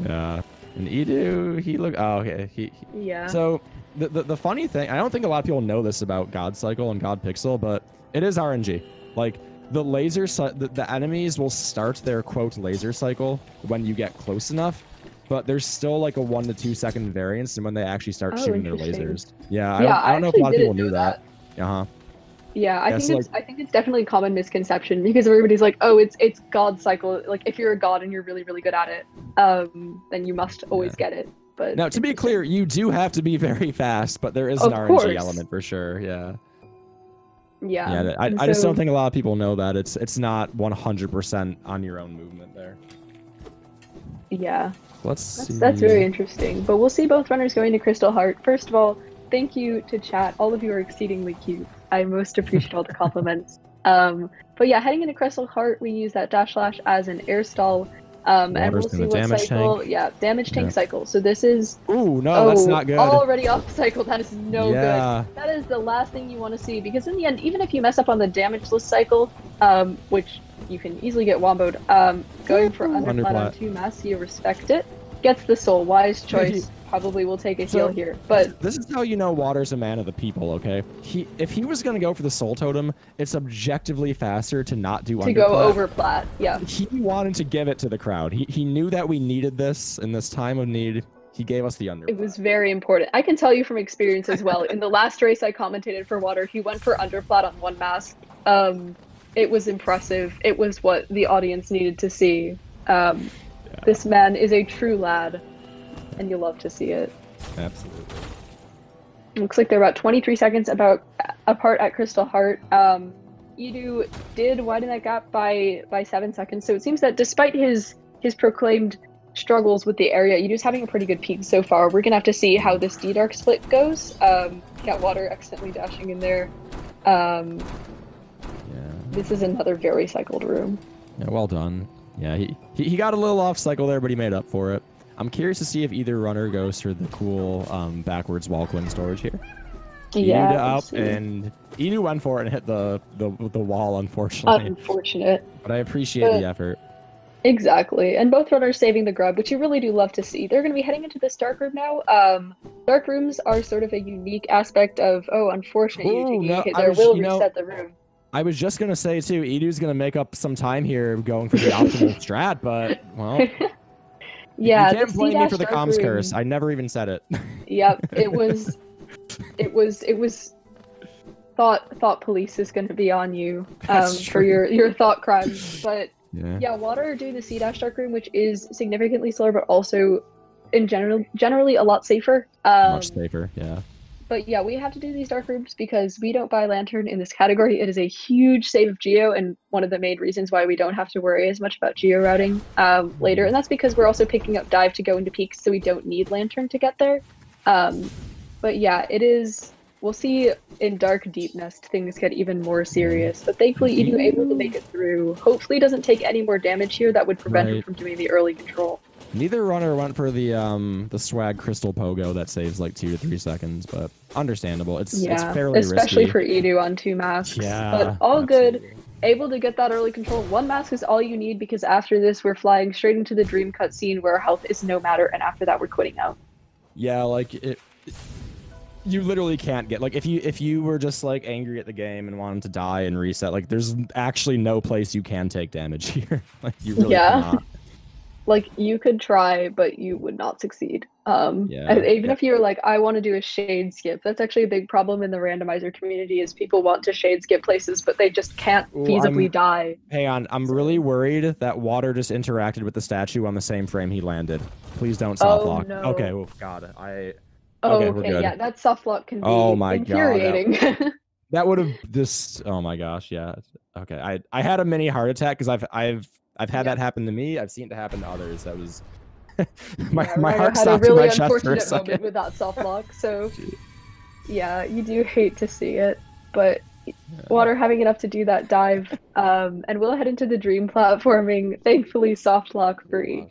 Yeah. And Edu, he look. Oh, okay. He yeah. So the funny thing, I don't think a lot of people know this about God Cycle and God Pixel, but it is RNG. Like the laser, the enemies will start their quote laser cycle when you get close enough, but there's still like a 1 to 2 second variance in when they actually start shooting their lasers. Yeah, I don't know if a lot of people knew that. Uh huh. Yeah, I think it's definitely a common misconception because everybody's like, oh, it's God Cycle. Like, if you're a god and you're really, really good at it, then you must always get it. But now, to be clear, you do have to be very fast, but there is an RNG element for sure. Yeah. Yeah. Yeah. I just don't think a lot of people know that it's not 100% on your own movement there. Yeah. Let's see. That's very interesting. But we'll see both runners going to Crystal Heart. First of all, thank you to chat. All of you are exceedingly cute. I most appreciate all the compliments. But yeah, heading into Crystal Heart, we use that dash lash as an air stall. And we'll see what cycle. Tank. Yeah, damage tank cycle. So this is. Ooh, no, that's not good. Already off cycle. That is no good. That is the last thing you want to see because in the end, even if you mess up on the damageless cycle, which you can easily get womboed, going for underplat on 2 mass, you respect it. Gets the soul. Wise choice. Probably will take a heal here, but this is how you know Water's a man of the people. Okay, if he was gonna go for the soul totem, it's objectively faster to not do underplat. Go over plat. Yeah, he wanted to give it to the crowd. He knew that we needed this in this time of need. He gave us the underplat. It was very important. I can tell you from experience as well. In the last race I commentated for Water, he went for underplat on 1 mass. It was impressive. It was what the audience needed to see. This man is a true lad. And you love to see it. Absolutely. Looks like they're about 23 seconds apart at Crystal Heart. Edu did widen that gap by 7 seconds, so it seems that despite his proclaimed struggles with the area, Edu's having a pretty good peak so far. We're gonna have to see how this D-Dark split goes. Got Water accidentally dashing in there. This is another very cycled room. Yeah, well done. Yeah, he got a little off cycle there, but he made up for it. I'm curious to see if either runner goes for the cool backwards wall coin storage here. Yeah. Edu up and Edu went for it and hit the wall, unfortunately. Unfortunate. But I appreciate the effort. Exactly. And both runners saving the grub, which you really do love to see. They're going to be heading into this dark room now. Dark rooms are sort of a unique aspect of, unfortunately, you taking a hit there will reset the room. I was just going to say, too, Edu's going to make up some time here going for the optimal strat, but, well... Yeah, you can't blame me for the comms curse. I never even said it. Yep, it was. Thought police is going to be on you for your thought crimes. But yeah, Water doing the C-Dash Dark Room, which is significantly slower, but also in generally a lot safer. Much safer, yeah. But yeah, we have to do these dark rooms because we don't buy Lantern in this category. It is a huge save of Geo and one of the main reasons why we don't have to worry as much about Geo routing later. And that's because we're also picking up Dive to go into peaks, so we don't need Lantern to get there. But yeah, it is... We'll see in Dark Deep Nest things get even more serious. But thankfully, Edu able to make it through. Hopefully doesn't take any more damage here that would prevent him from doing the early control. Neither runner went for the swag crystal pogo that saves like 2 to 3 seconds, but understandable. It's fairly especially risky. Especially for Edu on 2 masks. Yeah, but all good. Able to get that early control. 1 mask is all you need because after this we're flying straight into the dream cutscene where health is no matter, and after that we're quitting out. Yeah, like it you literally can't get like if you were just like angry at the game and wanted to die and reset, like there's actually no place you can take damage here. Like you really cannot. Like, you could try, but you would not succeed. Even if you were like, I want to do a shade skip, that's actually a big problem in the randomizer community is people want to shade skip places, but they just can't feasibly die. Hang on, I'm really worried that Water just interacted with the statue on the same frame he landed. Please don't soft lock. No. Okay, well, God, we're good. Yeah, that soft lock can be infuriating. God, that would have just, oh my gosh, yeah. Okay, I had a mini heart attack because I've had that happen to me. I've seen it happen to others. That was my heart stopped in my chest for a second. I had a really unfortunate moment with that soft lock. So yeah, you do hate to see it, but Water having enough to do that dive, and we'll head into the dream platforming, thankfully soft lock free.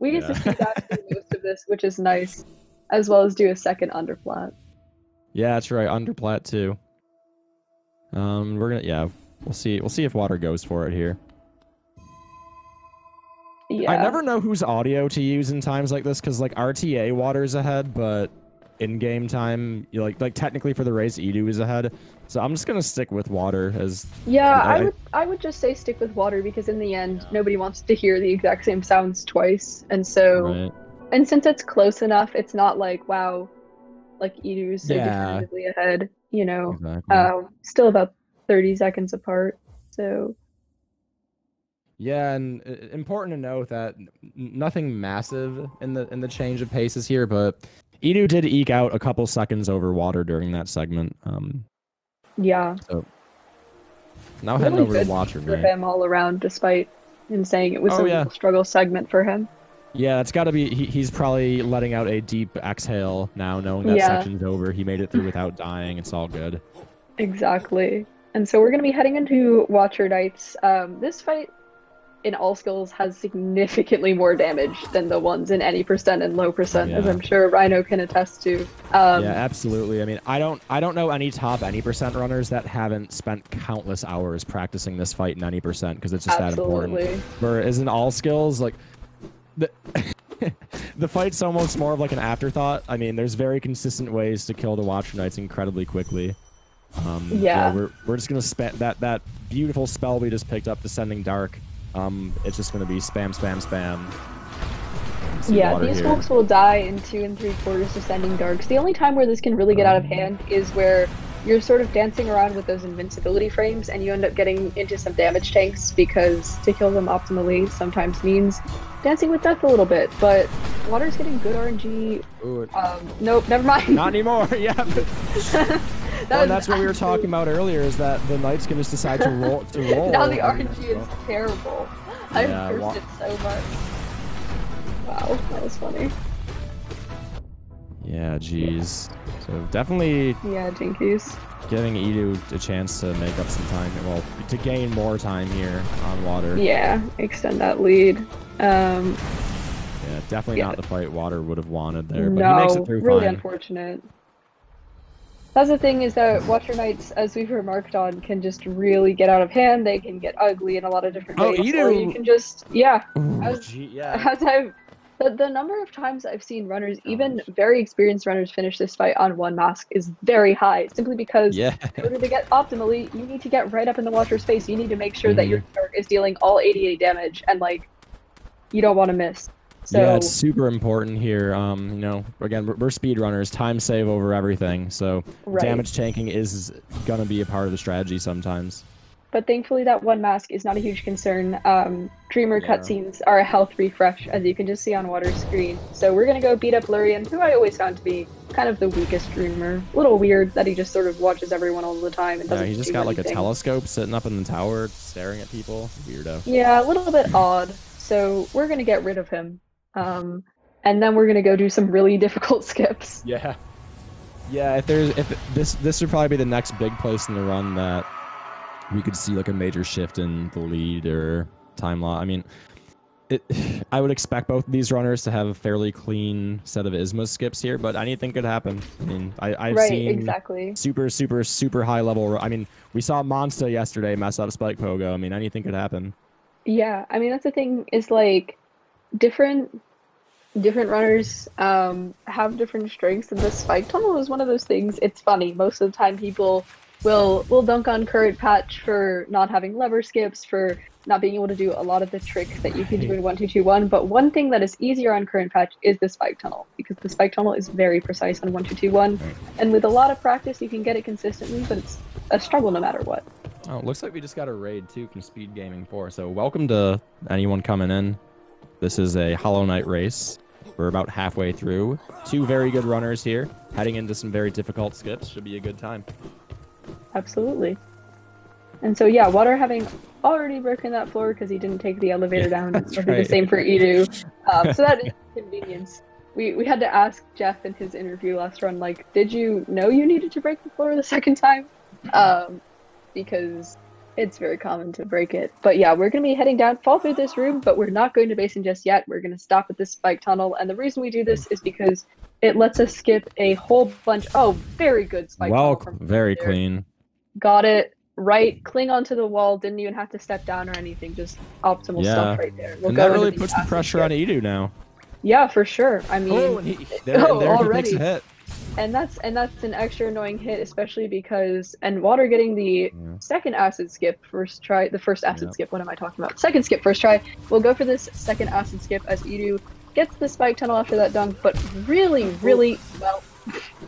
We get to see that through most of this, which is nice, as well as do a second underplat. Yeah, that's right, underplat too. We're gonna, we'll see if Water goes for it here. Yeah. I never know whose audio to use in times like this, because like RTA Water's ahead, but in game time, you like technically for the race, Edu is ahead. So I'm just gonna stick with Water as. Yeah, I would just say stick with Water, because in the end, nobody wants to hear the exact same sounds twice, and so, and since it's close enough, it's not like wow, like Edu's so definitively ahead, you know. Exactly. Still about 30 seconds apart, so. Yeah, and important to note that nothing massive in the change of paces here, but Edu did eke out a couple seconds over Water during that segment. Yeah. So now really heading over to Watcher, man. Him all around, despite him saying it was a struggle segment for him. Yeah, it's got to be. He's probably letting out a deep exhale now, knowing that section's over. He made it through without dying. It's all good. Exactly. And so we're gonna be heading into Watcher Knights. This fight in all skills has significantly more damage than the ones in any percent and low percent, as I'm sure Rhino can attest to. Yeah, absolutely. I mean, I don't know any top any percent runners that haven't spent countless hours practicing this fight in any percent, because it's just that important. Whereas in all skills, like the the fight's almost more of like an afterthought. I mean, there's very consistent ways to kill the Watcher Knights incredibly quickly. Yeah, we're just gonna spam that beautiful spell we just picked up, Descending Dark. It's just going to be spam, spam, spam. Yeah, these folks will die in 2 3/4 Descending Darks. The only time where this can really get out of hand is where you're sort of dancing around with those invincibility frames and you end up getting into some damage tanks, because to kill them optimally sometimes means dancing with death a little bit, but Water's getting good RNG. Ooh, nope, never mind. Not anymore, that's what we were talking about earlier, is that the Knights can just decide to roll. Now the RNG is terrible. I've cursed it so much. Wow, that was funny. Yeah, jeez. Yeah. So definitely. Yeah, jinkies. Giving Edu a chance to make up some time. Well, to gain more time here on Water. Yeah, extend that lead. Yeah, definitely not the fight Water would have wanted there. But he makes it through really fine. Unfortunate. That's the thing, is that Watcher Knights, as we've remarked on, can just really get out of hand. They can get ugly in a lot of different ways. Or you can just, the number of times I've seen runners, even very experienced runners, finish this fight on one mask is very high, simply because in order to get optimally, you need to get right up in the Watcher's face. You need to make sure that your Dark is dealing all 88 damage, and like, you don't want to miss. So, yeah, it's super important here. You know, again, we're speedrunners, time save over everything. So damage tanking is going to be a part of the strategy sometimes. But thankfully that one mask is not a huge concern. Dreamer cutscenes are a health refresh, as you can just see on Water's screen. So we're going to go beat up Lurian, who I always found to be kind of the weakest Dreamer. A little weird that he just sort of watches everyone all the time and doesn't do anything. He just got like a telescope sitting up in the tower staring at people. Weirdo. Yeah, a little bit odd. So we're going to get rid of him. And then we're gonna go do some really difficult skips. Yeah. If this would probably be the next big place in the run that we could see like a major shift in the lead or time law. I mean, I would expect both of these runners to have a fairly clean set of ISMA skips here, but anything could happen. I mean, I've seen super high level. I mean, we saw Monsta yesterday mess up Spike Pogo. I mean, anything could happen. Yeah, I mean that's the thing, is like. Different runners have different strengths, and the spike tunnel is one of those things. It's funny, most of the time people will dunk on Current Patch for not having lever skips, for not being able to do a lot of the tricks that you can do in 1-2-2-1, but one thing that is easier on Current Patch is the spike tunnel, because the spike tunnel is very precise on 1-2-2-1, and with a lot of practice you can get it consistently, but it's a struggle no matter what. Oh, it looks like we just got a raid too from Speed Gaming 4, so welcome to anyone coming in. This is a Hollow Knight race. We're about halfway through. Two very good runners here, heading into some very difficult skips. Should be a good time. Absolutely. And so, yeah, Water having already broken that floor because he didn't take the elevator down. That's right. The same for Edu. So that is convenience. We had to ask Jeff in his interview last run, like, did you know you needed to break the floor the second time? because it's very common to break it. But yeah, we're going to be heading down, fall through this room, but we're not going to basin just yet. We're going to stop at this spike tunnel, and the reason we do this is because it lets us skip a whole bunch. Oh, very good spike tunnel. Very clean. Got it. Right, cling onto the wall. Didn't even have to step down or anything. Just optimal stuff right there. We'll and go that really puts the pressure on Edu now. Yeah, for sure. I mean, already. He takes a hit. And that's an extra annoying hit, especially because Water getting the second acid skip first try. The first acid skip. What am I talking about? Second skip first try. We'll go for this second acid skip as Edu gets the spike tunnel after that dunk, but really well.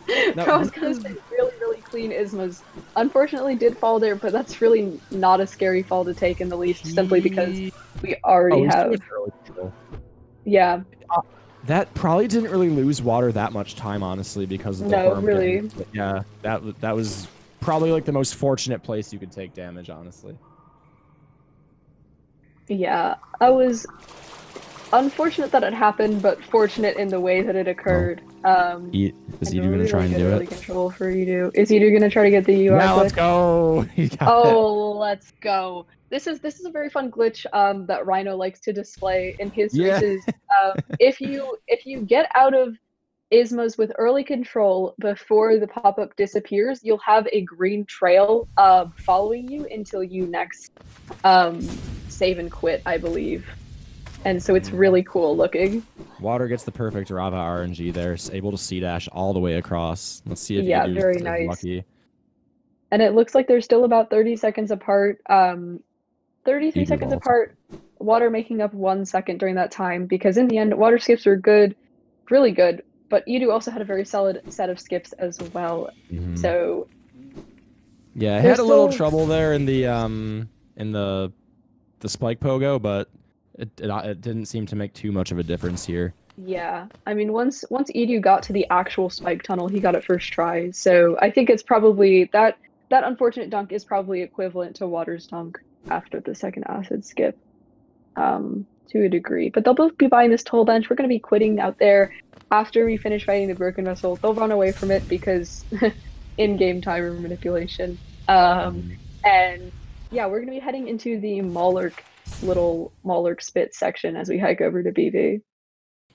I was gonna say really clean. Ismas unfortunately did fall there, but that's really not a scary fall to take in the least, simply because we already have. Yeah. That probably didn't really lose Water that much time, honestly, because of the harm really. Yeah, that was probably like the most fortunate place you could take damage, honestly. Yeah, I was unfortunate that it happened, but fortunate in the way that it occurred. Is Edu gonna try and do it? Control for Edu. Is Edu gonna try to get the UI? Now let's go. Let's go. This is a very fun glitch that Rhino likes to display in his races. If you get out of Ismas with early control before the pop-up disappears, you'll have a green trail following you until you next save and quit, I believe. And so it's really cool looking. Water gets the perfect Rava RNG there. It's able to C-dash all the way across. Let's see if Edu's very nice. Lucky. And it looks like they're still about 30 seconds apart. 33 seconds apart. Water making up 1 second during that time, because in the end, Water skips were good, really good. But Edu also had a very solid set of skips as well. So yeah, I had a little trouble there in the spike pogo, but it didn't seem to make too much of a difference here. Yeah, I mean, once Edu got to the actual spike tunnel, he got it first try. So I think it's probably that unfortunate dunk is probably equivalent to Water's dunk after the second acid skip, to a degree. But they'll both be buying this toll bench. We're going to be quitting out there after we finish fighting the broken vessel. They'll run away from it because in-game timer manipulation. And yeah, we're going to be heading into the Malark spit section as we hike over to BV.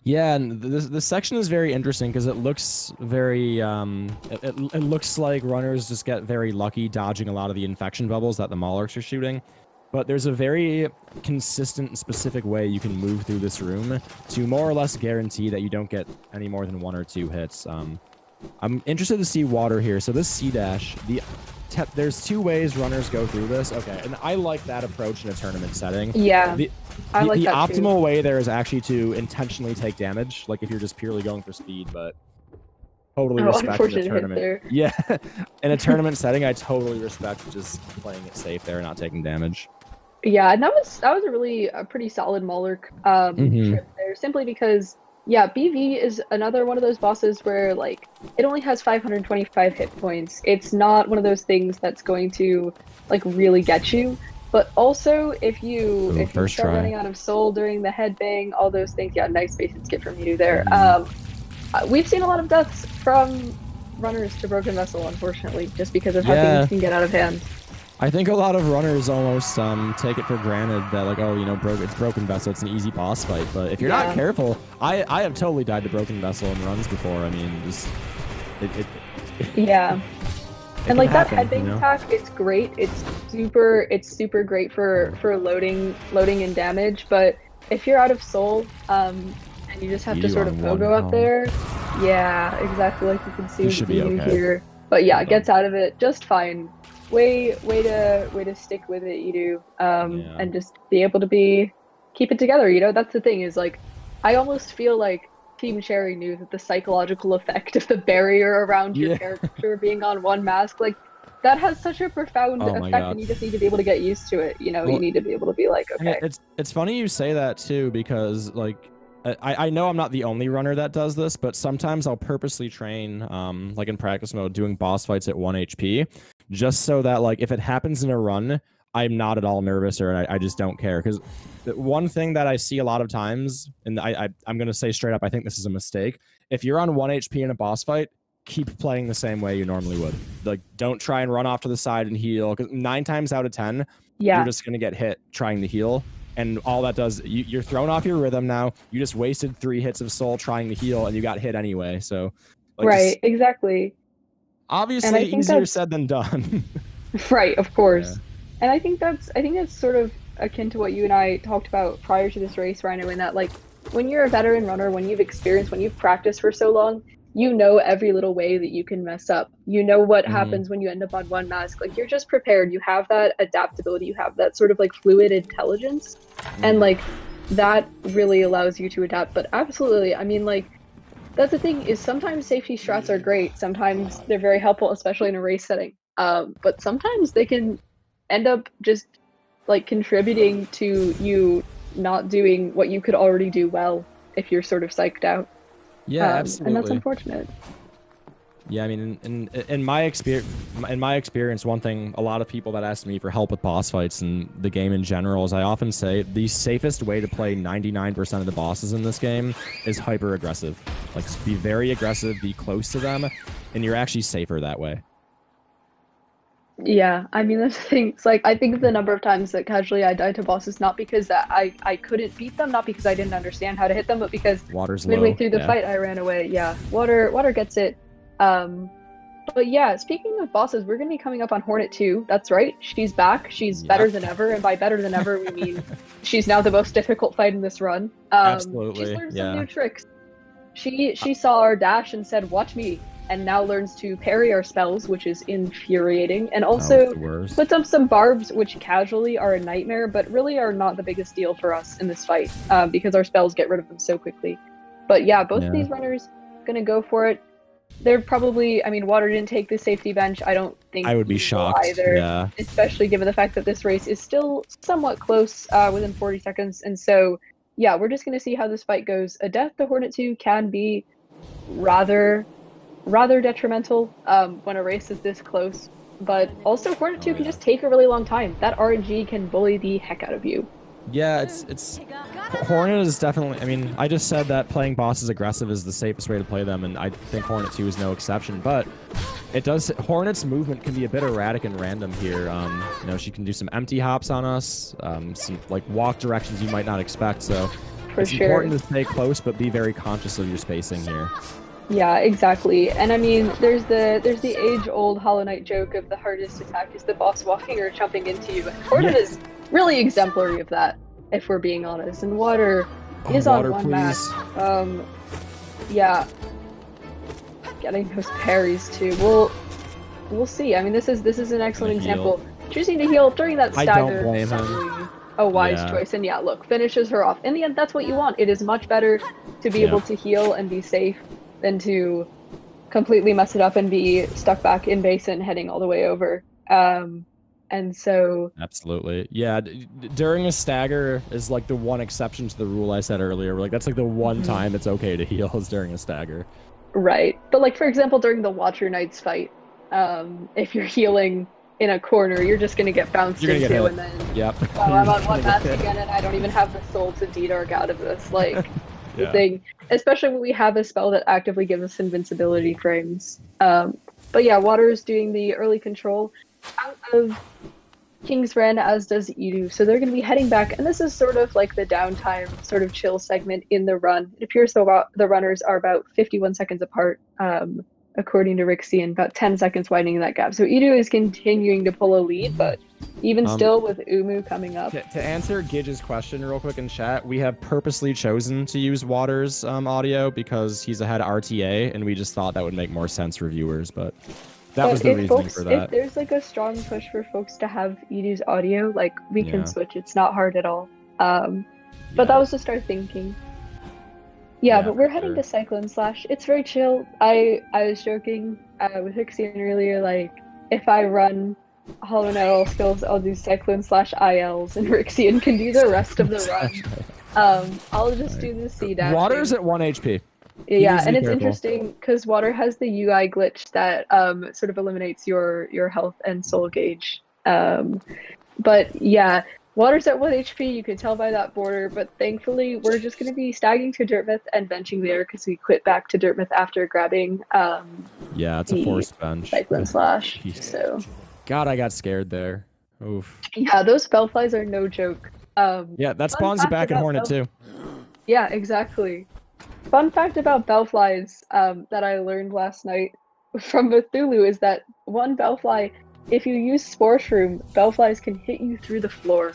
Yeah, and this section is very interesting because it looks very it looks like runners just get very lucky dodging a lot of the infection bubbles that the Malarks are shooting, but there's a very consistent and specific way you can move through this room to more or less guarantee that you don't get any more than 1 or 2 hits. I'm interested to see Water here. So this C-dash, there's 2 ways runners go through this. Okay, and I like that approach in a tournament setting. Yeah, I like that too. The optimal way there is actually to intentionally take damage, like if you're just purely going for speed, but totally respect the tournament. Yeah, in a tournament setting, I totally respect just playing it safe there and not taking damage. Yeah, and that was a pretty solid Malark trip there, simply because yeah, BV is another one of those bosses where, like, it only has 525 hit points. It's not one of those things that's going to, like, really get you. But also, if you start running out of soul during the headbang, all those things, yeah, nice basis get from you there. We've seen a lot of deaths from runners to broken vessel, unfortunately, just because of how things can get out of hand. I think a lot of runners almost take it for granted that, like, oh, you know, it's broken vessel, it's an easy boss fight. But if you're not careful, I have totally died to broken vessel in runs before. I mean, just and like that headbang attack, it's great. It's super great for loading and damage. But if you're out of soul, and you just have to sort of pogo up there, exactly, like you can see here. But yeah, it gets out of it just fine. Way to stick with it, Edu, and just be able to keep it together. You know, that's the thing is, like, I almost feel like Team Cherry knew that the psychological effect of the barrier around your character being on one mask, like, that has such a profound effect, and you just need to be able to get used to it. You know, you need to be able to be like, okay. It's funny you say that too, because, like, I know I'm not the only runner that does this, but sometimes I'll purposely train, like in practice mode, doing boss fights at 1 HP. Just so that, like, if it happens in a run, I'm not at all nervous, or I just don't care. Because one thing that I see a lot of times, and I'm going to say straight up, I think this is a mistake. If you're on 1 HP in a boss fight, keep playing the same way you normally would. Like, don't try and run off to the side and heal, because 9 times out of 10, you're just going to get hit trying to heal. And all that does, you're thrown off your rhythm now. You just wasted 3 hits of soul trying to heal, and you got hit anyway. So, like, right, exactly. Obviously, easier said than done. Right, of course. Yeah. And I think that's sort of akin to what you and I talked about prior to this race, Rhino, in that, like, when you're a veteran runner, when you've experienced, when you've practiced for so long, you know every little way that you can mess up. You know what happens when you end up on one mask. Like, you're just prepared. You have that adaptability. You have that sort of, like, fluid intelligence. And, like, that really allows you to adapt. But absolutely, I mean, like, that's the thing, is sometimes safety strats are great. Sometimes they're very helpful, especially in a race setting. But sometimes they can end up just, like, contributing to you not doing what you could already do well if you're sort of psyched out. Yeah, absolutely. And that's unfortunate. Yeah, I mean, in my experience, one thing a lot of people that ask me for help with boss fights and the game in general is I often say the safest way to play 99% of the bosses in this game is hyper aggressive. Like, be very aggressive, be close to them, and you're actually safer that way. Yeah, I mean, that's the thing. It's like, I think of the number of times that casually I died to bosses, not because I couldn't beat them, not because I didn't understand how to hit them, but because midway through the fight I ran away. Yeah, water gets it. But yeah, speaking of bosses, we're going to be coming up on Hornet 2. That's right, she's back. She's better than ever, and by better than ever we mean she's now the most difficult fight in this run. Absolutely. She's learned some new tricks. She saw our dash and said, "Watch me," and now learns to parry our spells, which is infuriating, and also puts up some barbs, which casually are a nightmare, but really are not the biggest deal for us in this fight, because our spells get rid of them so quickly. But yeah, both of these runners gonna go for it. They're probably, I mean, Water didn't take the safety bench. I don't think I would be shocked either, especially given the fact that this race is still somewhat close, within 40 seconds. And so, yeah, we're just gonna see how this fight goes. A death to Hornet 2 can be rather detrimental when a race is this close, but also Hornet 2 can just take a really long time. That RNG can bully the heck out of you. Yeah, it's Hornet is definitely, I mean, I just said that playing bosses aggressive is the safest way to play them, and I think Hornet 2 is no exception, but it does, Hornet's movement can be a bit erratic and random here. You know, she can do some empty hops on us, some like walk directions you might not expect, so it's important to stay close but be very conscious of your spacing here. Yeah, exactly. And I mean, there's the age-old Hollow Knight joke of the hardest attack is the boss walking or jumping into you. Hornet is really exemplary of that, if we're being honest. And Water is on one map. Yeah, getting those parries too. We'll see. I mean, this is an excellent example. Choosing to heal during that stagger. I don't blame him. A wise choice, and yeah, look, finishes her off. In the end, that's what you want. It is much better to be able to heal and be safe than to completely mess it up and be stuck back in base and heading all the way over. And so... Absolutely. Yeah, during a stagger is like the one exception to the rule I said earlier. Like, that's like the one time it's okay to heal is during a stagger. Right. But like, for example, during the Watcher Knights fight, if you're healing in a corner, you're just going to get bounced into, and then I'm on one mask again and I don't even have the soul to D-Dark out of this. Like... thing, especially when we have a spell that actively gives us invincibility frames. But yeah, Water is doing the early control out of King's Ren, as does Edu, so they're going to be heading back, and this is sort of like the downtime, sort of chill segment in the run. It appears the runners are about 51 seconds apart, according to Rixian, about 10 seconds widening that gap. So Edu is continuing to pull a lead, but even still with Umu coming up. To answer Gidge's question real quick in chat, we have purposely chosen to use Water's audio because he's ahead of RTA, and we just thought that would make more sense for viewers, but that was the reasoning for that. If there's like a strong push for folks to have Edu's audio, like we can switch. It's not hard at all. But that was just our thinking. Yeah, but we're heading to Cyclone Slash. It's very chill. I was joking with Hixian earlier, like, if I run Hollow Knight All-Skills, I'll do Cyclone Slash ILs, and Rixian can do the rest of the run. I'll just do the C dash. Water's at 1 HP. Yeah, and it's interesting, because Water has the UI glitch that sort of eliminates your health and soul gauge. But yeah, Water's at 1 HP, you could tell by that border, but thankfully we're just going to be stagging to Dirtmouth and benching there because we quit back to Dirtmouth after grabbing yeah, it's a forced bench. Cyclone Slash. So. God, I got scared there. Oof. Yeah, those Bellflies are no joke. Yeah, that spawns you back in Hornet too. Yeah, exactly. Fun fact about Bellflies that I learned last night from Mithulu is that one Bellfly, if you use Spore Shroom, Bellflies can hit you through the floor.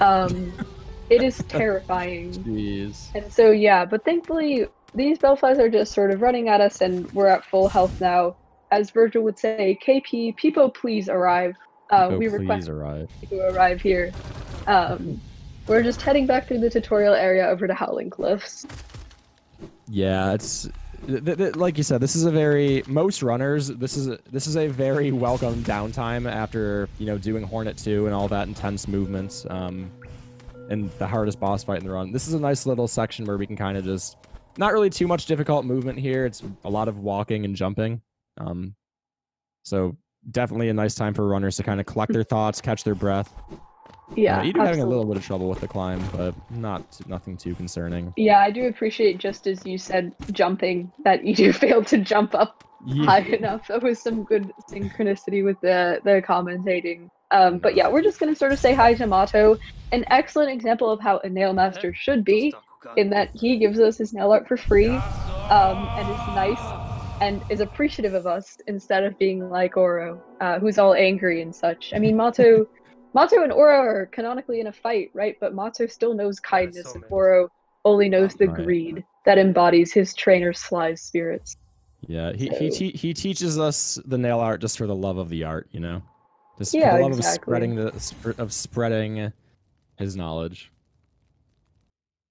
It is terrifying. Jeez. And so yeah, but thankfully these Bellflies are just sort of running at us and we're at full health now. As Virgil would say, KP, people please arrive. We request you to arrive here. We're just heading back through the tutorial area over to Howling Cliffs. Yeah, it's... like you said, this is a very most runners this is a very welcome downtime after, you know, doing Hornet 2 and all that intense movements and the hardest boss fight in the run. This is a nice little section where we can kind of just not really too much difficult movement here. It's a lot of walking and jumping, so definitely a nice time for runners to kind of collect their thoughts, catch their breath. Yeah, you do having a little bit of trouble with the climb, but nothing too concerning. Yeah, I do appreciate, just as you said, jumping, that you do failed to jump up high enough. That was some good synchronicity with the commentating. But yeah, we're just going to sort of say hi to Mato, an excellent example of how a nail master should be, in that he gives us his nail art for free, and is nice and is appreciative of us instead of being like Oro, who's all angry and such. I mean, Mato... Mato and Oro are canonically in a fight, right? But Mato still knows kindness, and Oro only knows the greed that embodies his trainer's sly spirits. Yeah, he teaches us the nail art just for the love of the art, you know? Just for the love of spreading his knowledge.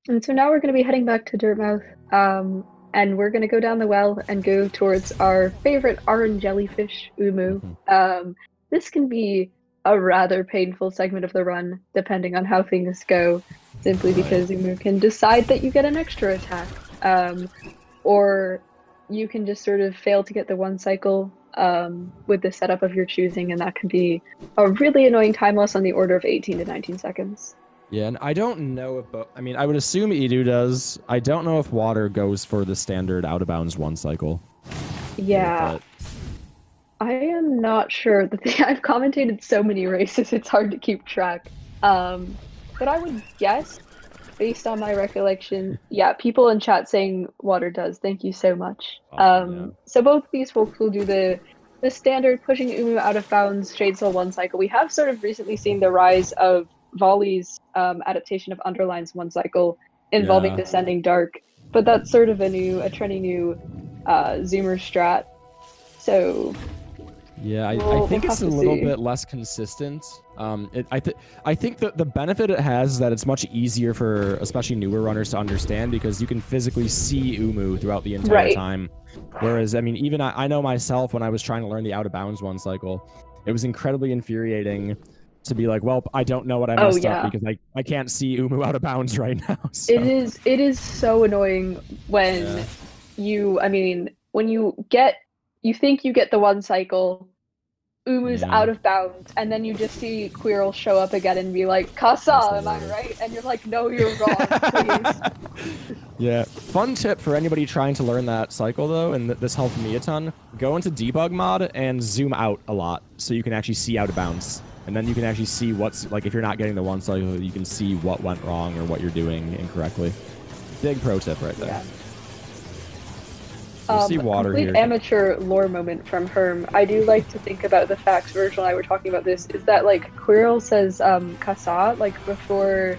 And so now we're going to be heading back to Dirtmouth, and we're going to go down the well and go towards our favorite orange jellyfish, Umu. This can be a rather painful segment of the run, depending on how things go, simply because Umu can decide that you get an extra attack, or you can just sort of fail to get the one cycle with the setup of your choosing, and that can be a really annoying time loss on the order of 18 to 19 seconds. Yeah, and I don't know if, I mean, I would assume Edu does. I don't know if Water goes for the standard out-of-bounds one cycle. Yeah. I am not sure. I've commentated so many races, it's hard to keep track. But I would guess, based on my recollection, yeah, people in chat saying Water does. Thank you so much. So both these folks will do the standard pushing Umu out of bounds, Shade Soul one cycle. We have sort of recently seen the rise of Volley's adaptation of Underline's one cycle involving Descending Dark. But that's sort of a trendy new Zoomer strat. So... yeah, I think it's a little bit less consistent. I think the benefit it has is that it's much easier for especially newer runners to understand because you can physically see Umu throughout the entire time. Whereas, I mean, even I know myself when I was trying to learn the out-of-bounds one cycle, it was incredibly infuriating to be like, well, I don't know what I messed up because I can't see Umu out-of-bounds right now. So. It is so annoying when you think you get the one cycle, Umu's out of bounds, and then you just see Quirrell show up again and be like, "Casa, am I right?" And you're like, "No, you're wrong, please." Yeah. Fun tip for anybody trying to learn that cycle though, and this helped me a ton. Go into debug mod and zoom out a lot, so you can actually see out of bounds, and then you can actually see what's like if you're not getting the one cycle, you can see what went wrong or what you're doing incorrectly. Big pro tip right there. Yeah. See Water complete here. Amateur lore moment from Herm. I do like to think about the facts. Virgil and I were talking about this. Is that like Quirrell says "casa" like before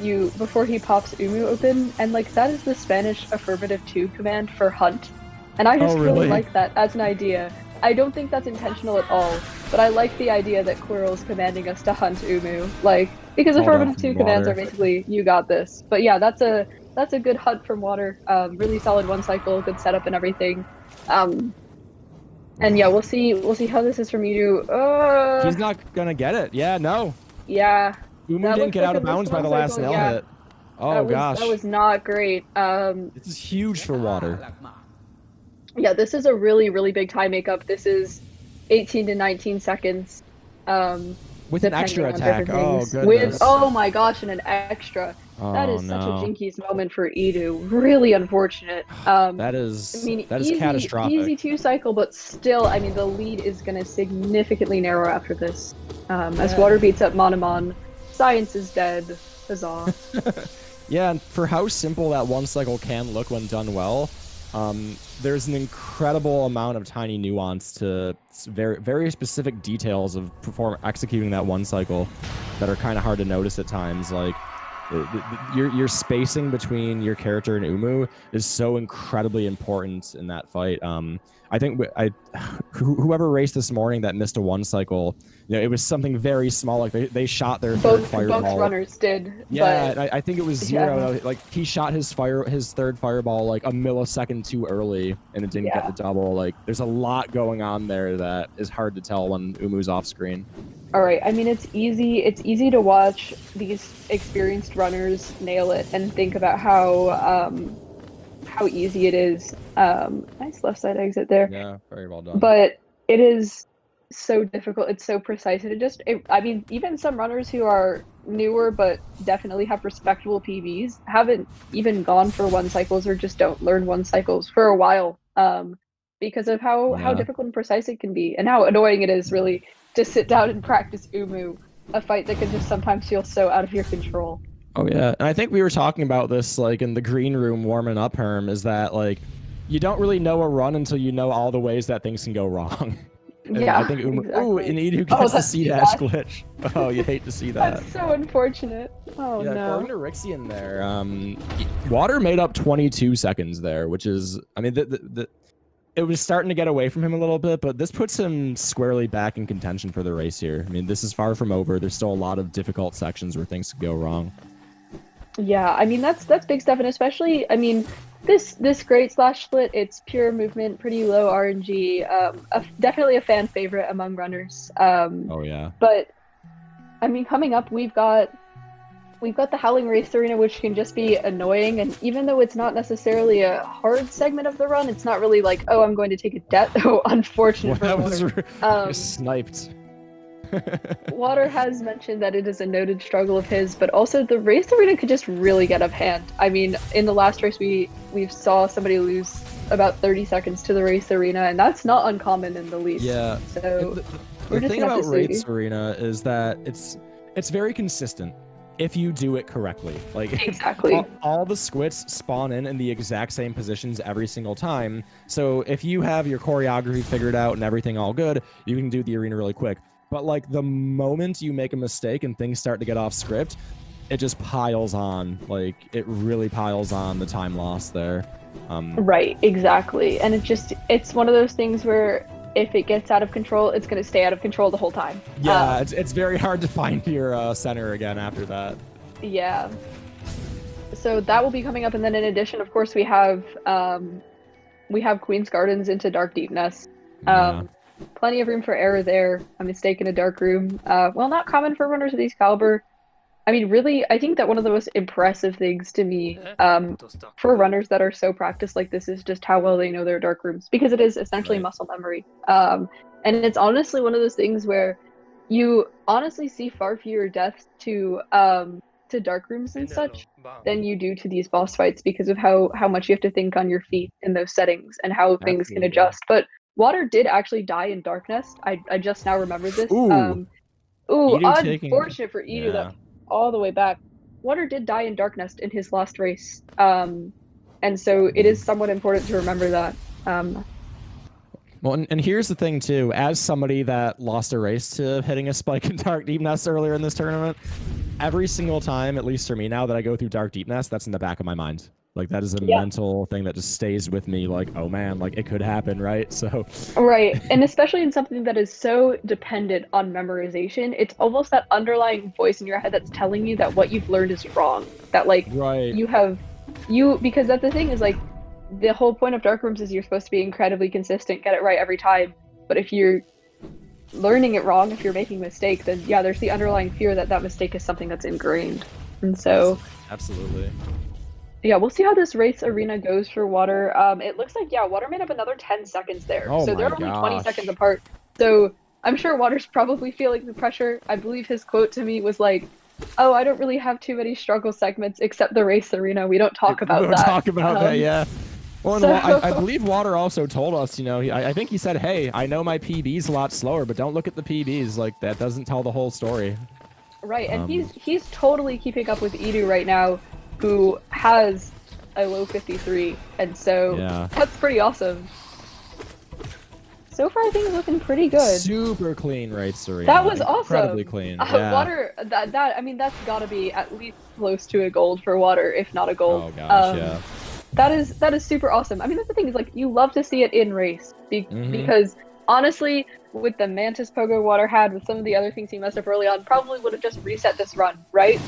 he pops Umu open, and like that is the Spanish affirmative 2 command for hunt. And I just really like that as an idea. I don't think that's intentional at all, but I like the idea that Quirrell's commanding us to hunt Umu, like because affirmative 2 commands are basically you got this. But yeah, that's a good hunt from Water. Really solid one cycle, good setup and everything. And yeah, we'll see how this is from Edu. He's not gonna get it. Yeah, no. Yeah. Umu didn't get out of bounds by the last nail hit. Oh gosh. That was not great. This is huge for Water. Yeah, this is a really, really big time makeup. This is 18 to 19 seconds. With an extra attack. Oh, goodness. With, oh my gosh, and an extra. Oh, that is such a jinkies moment for Edu. Really unfortunate. That is, I mean, that is easy, catastrophic. Easy two cycle, but still, I mean, the lead is going to significantly narrow after this. As Water beats up Monomon, Science is dead. Huzzah. Yeah, and for how simple that one cycle can look when done well, there's an incredible amount of tiny nuance to very, very specific details of executing that one cycle that are kind of hard to notice at times. Like, your spacing between your character and Umu is so incredibly important in that fight. I think whoever raced this morning that missed a one cycle, you know, it was something very small. Like they shot their third fireball. Both runners did. Yeah, but I think it was Zero. Yeah. Like he shot his third fireball like a millisecond too early, and it didn't get the double. Like there's a lot going on there that is hard to tell when Umu's off screen. All right, I mean, it's easy to watch these experienced runners nail it and think about how easy it is. Nice left side exit there. Yeah, very well done. But it is so difficult. It's so precise. And it just, I mean, even some runners who are newer but definitely have respectable PVs haven't even gone for one cycles or just don't learn one cycles for a while because of how difficult and precise it can be and how annoying it is, really, to sit down and practice Umu, a fight that can just sometimes feel so out of your control. Oh yeah, and I think we were talking about this like in the green room warming up, Herm, is that like you don't really know a run until you know all the ways that things can go wrong. Yeah, I think Umu, exactly. Ooh, and Edu gets the C-dash glitch. Oh, you hate to see that. That's so unfortunate. Oh yeah, no. According to Rixian there, Water made up 22 seconds there, which is, I mean, it was starting to get away from him a little bit, but this puts him squarely back in contention for the race here. I mean, this is far from over. There's still a lot of difficult sections where things could go wrong. Yeah, I mean, that's big stuff, and especially, I mean, this great slash split, it's pure movement, pretty low RNG, definitely a fan favorite among runners. Oh, yeah. But, I mean, coming up, we've got the Howling Race Arena, which can just be annoying, and even though it's not necessarily a hard segment of the run, it's not really like, oh, I'm going to take a death. Oh, unfortunate. Well, that was sniped. Water has mentioned that it is a noted struggle of his, but also the Race Arena could just really get out of hand. I mean, in the last race, we saw somebody lose about 30 seconds to the Race Arena, and that's not uncommon in the least. Yeah. So the thing about Race Arena is that it's very consistent. If you do it correctly, like exactly all the squits spawn in the exact same positions every single time. So if you have your choreography figured out and everything all good, you can do the arena really quick. But like the moment you make a mistake and things start to get off script, it just piles on. Like it really piles on the time loss there. Right, exactly. And it's one of those things where if it gets out of control, it's going to stay out of control the whole time. Yeah, it's very hard to find your center again after that. Yeah. So that will be coming up, and then in addition, of course, we have Queen's Gardens into Dark Deepness. Plenty of room for error there. A mistake in a dark room. Well, not common for runners of this caliber. I mean, really, I think that one of the most impressive things to me for runners that are so practiced like this is just how well they know their dark rooms, because it is essentially muscle memory. And it's honestly one of those things where you honestly see far fewer deaths to dark rooms and such than you do to these boss fights because of how much you have to think on your feet in those settings and how things can adjust. But Water did actually die in Darkness. I just now remembered this. Ooh, unfortunate for Edu that all the way back. Water did die in Darkness in his last race, and so it is somewhat important to remember that. Well, and here's the thing too, as somebody that lost a race to hitting a spike in Dark Deepness earlier in this tournament, every single time, at least for me now, that I go through Dark Deepness, that's in the back of my mind. Like that is a mental thing that just stays with me, like, oh man, like it could happen, right? So right, and especially in something that is so dependent on memorization, it's almost that underlying voice in your head that's telling you that what you've learned is wrong. That like because that's the thing, is like the whole point of dark rooms is you're supposed to be incredibly consistent, get it right every time. But if you're learning it wrong, if you're making a mistake, then yeah, there's the underlying fear that that mistake is something that's ingrained. And so absolutely. Yeah, we'll see how this race arena goes for Water. It looks like, yeah, Water made up another 10 seconds there. Oh, so they're only 20 seconds apart. So I'm sure Water's probably feeling the pressure. I believe his quote to me was like, oh, I don't really have too many struggle segments except the race arena. We don't talk about that. Yeah. Well, so... I believe Water also told us, you know, I think he said, hey, I know my PB's a lot slower, but don't look at the PBs. Like, that doesn't tell the whole story. Right, and he's totally keeping up with Edu right now, who has a low 53, and so that's pretty awesome. So far, things looking pretty good. Super clean race arena. That was awesome. Incredibly clean. Water, I mean, that's gotta be at least close to a gold for Water, if not a gold. Oh gosh, yeah. That is super awesome. I mean, that's the thing is, like, you love to see it in race because honestly, with the Mantis Pogo Water had, with some of the other things he messed up early on, probably would have just reset this run, right?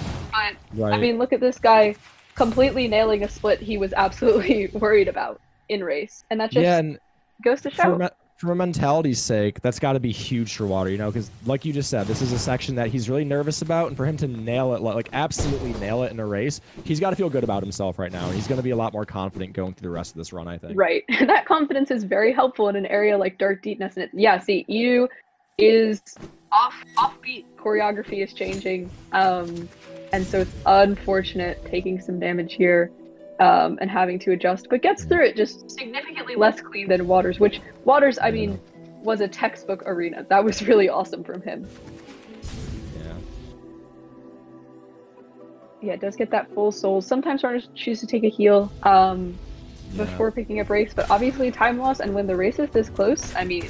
But I mean, look at this guy completely nailing a split he was absolutely worried about in race, and that just goes to show. For mentality's sake, that's got to be huge for Water, you know, because like you just said, this is a section that he's really nervous about, and for him to nail it, like absolutely nail it in a race, he's got to feel good about himself right now, and he's going to be a lot more confident going through the rest of this run, I think. Right. That confidence is very helpful in an area like Dark Deepness, and see, Edu is offbeat. Choreography is changing, and so it's unfortunate taking some damage here. And having to adjust, but gets through it just significantly less clean than Water's, which Water's, I mean, was a textbook arena. That was really awesome from him. Yeah, it does get that full soul. Sometimes runners choose to take a heal before picking up race, but obviously time loss, and when the race is this close, I mean,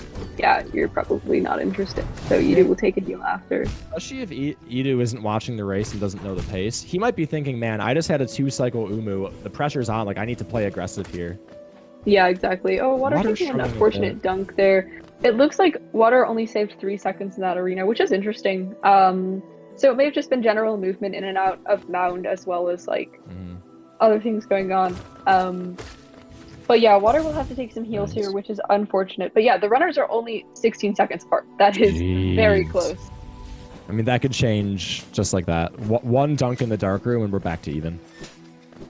you're probably not interested. So Edu will take a heal after. Especially if Edu isn't watching the race and doesn't know the pace, he might be thinking, man, I just had a 2-cycle Umu. The pressure's on. Like, I need to play aggressive here. Yeah, exactly. Oh, Water's taking an unfortunate dunk there. It looks like Water only saved 3 seconds in that arena, which is interesting. So it may have just been general movement in and out of Mound, as well as, like, other things going on. But yeah, Water will have to take some heals here, which is unfortunate. But yeah, the runners are only 16 seconds apart. That is very close. I mean, that could change just like that. One dunk in the dark room and we're back to even.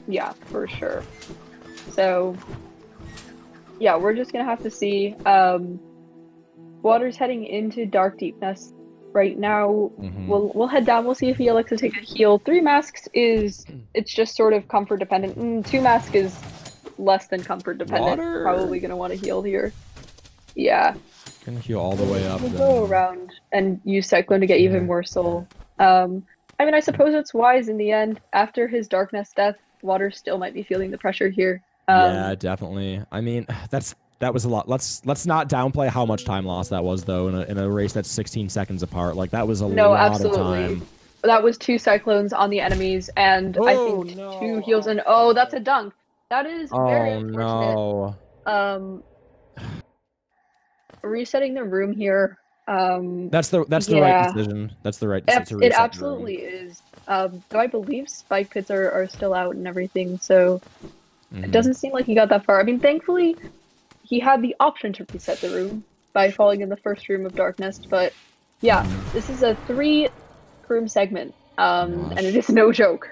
Yeah, for sure. So yeah, we're just going to have to see. Water's heading into Dark Deepness right now. We'll head down. We'll see if he elects to take a heal. 3 masks is, it's just sort of comfort dependent. 2 mask is less than comfort dependent. Water. Probably gonna want to heal here. Yeah. Gonna heal all the way up. We'll go around and use Cyclone to get even more soul. I mean, I suppose it's wise in the end. After his Darkness death, Water still might be feeling the pressure here. Yeah, definitely. I mean, that was a lot. Let's not downplay how much time loss that was, though, in a race that's 16 seconds apart. Like, that was a lot of time. That was 2 cyclones on the enemies, and I think 2 heals, and that's a dunk. That is very unfortunate. Resetting the room here. That's the right decision. That's the right decision. It absolutely is. Though I believe spike pits are still out and everything, so it doesn't seem like he got that far. I mean, thankfully, he had the option to reset the room by falling in the first room of Darkness, but yeah, this is a 3-room segment, and it is no joke.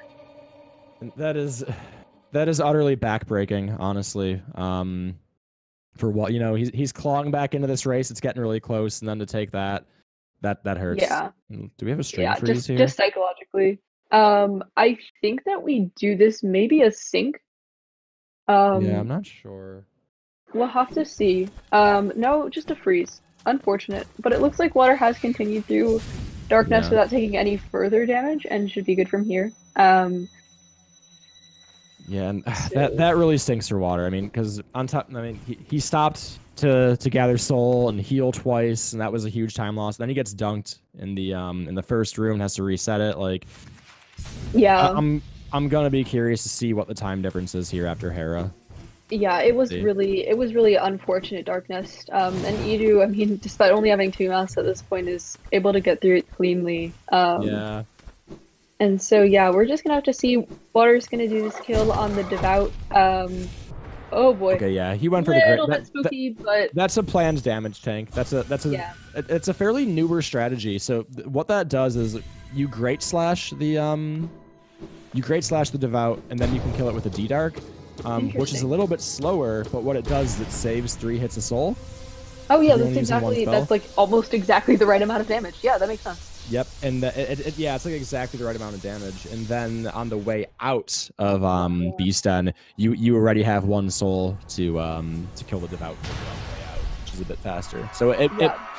That is utterly backbreaking, honestly. For what, you know, he's clawing back into this race. It's getting really close, and then to take that hurts. Yeah. Do we have a string freeze here? Just psychologically. I think that we do this maybe a sync. Yeah, I'm not sure. We'll have to see. No, just a freeze. Unfortunate, but it looks like Water has continued through Darkness without taking any further damage, and should be good from here. Yeah, and that really stinks for Water. I mean, because on top, I mean, he stopped to gather soul and heal twice, and that was a huge time loss. Then he gets dunked in the first room and has to reset it. Like, yeah, I'm gonna be curious to see what the time difference is here after Hera. Yeah, it was really unfortunate Darkness. And Edu, I mean, despite only having 2 masks at this point, is able to get through it cleanly. Yeah. And so, yeah, we're just going to have to see. Water's going to do this kill on the Devout. Oh, boy. Okay, yeah, he went for the grip. A little bit spooky, but... That's a planned damage tank. It's a fairly newer strategy. So what that does is you Great Slash the... You Great Slash the Devout, and then you can kill it with a D-Dark, which is a little bit slower, but what it does is it saves 3 hits of soul. Oh yeah, that's exactly, that's like almost exactly the right amount of damage. Yeah, that makes sense. Yep, and yeah, it's like exactly the right amount of damage. And then on the way out of Beast Den, you already have one soul to kill the Devout on the way out, which is a bit faster. So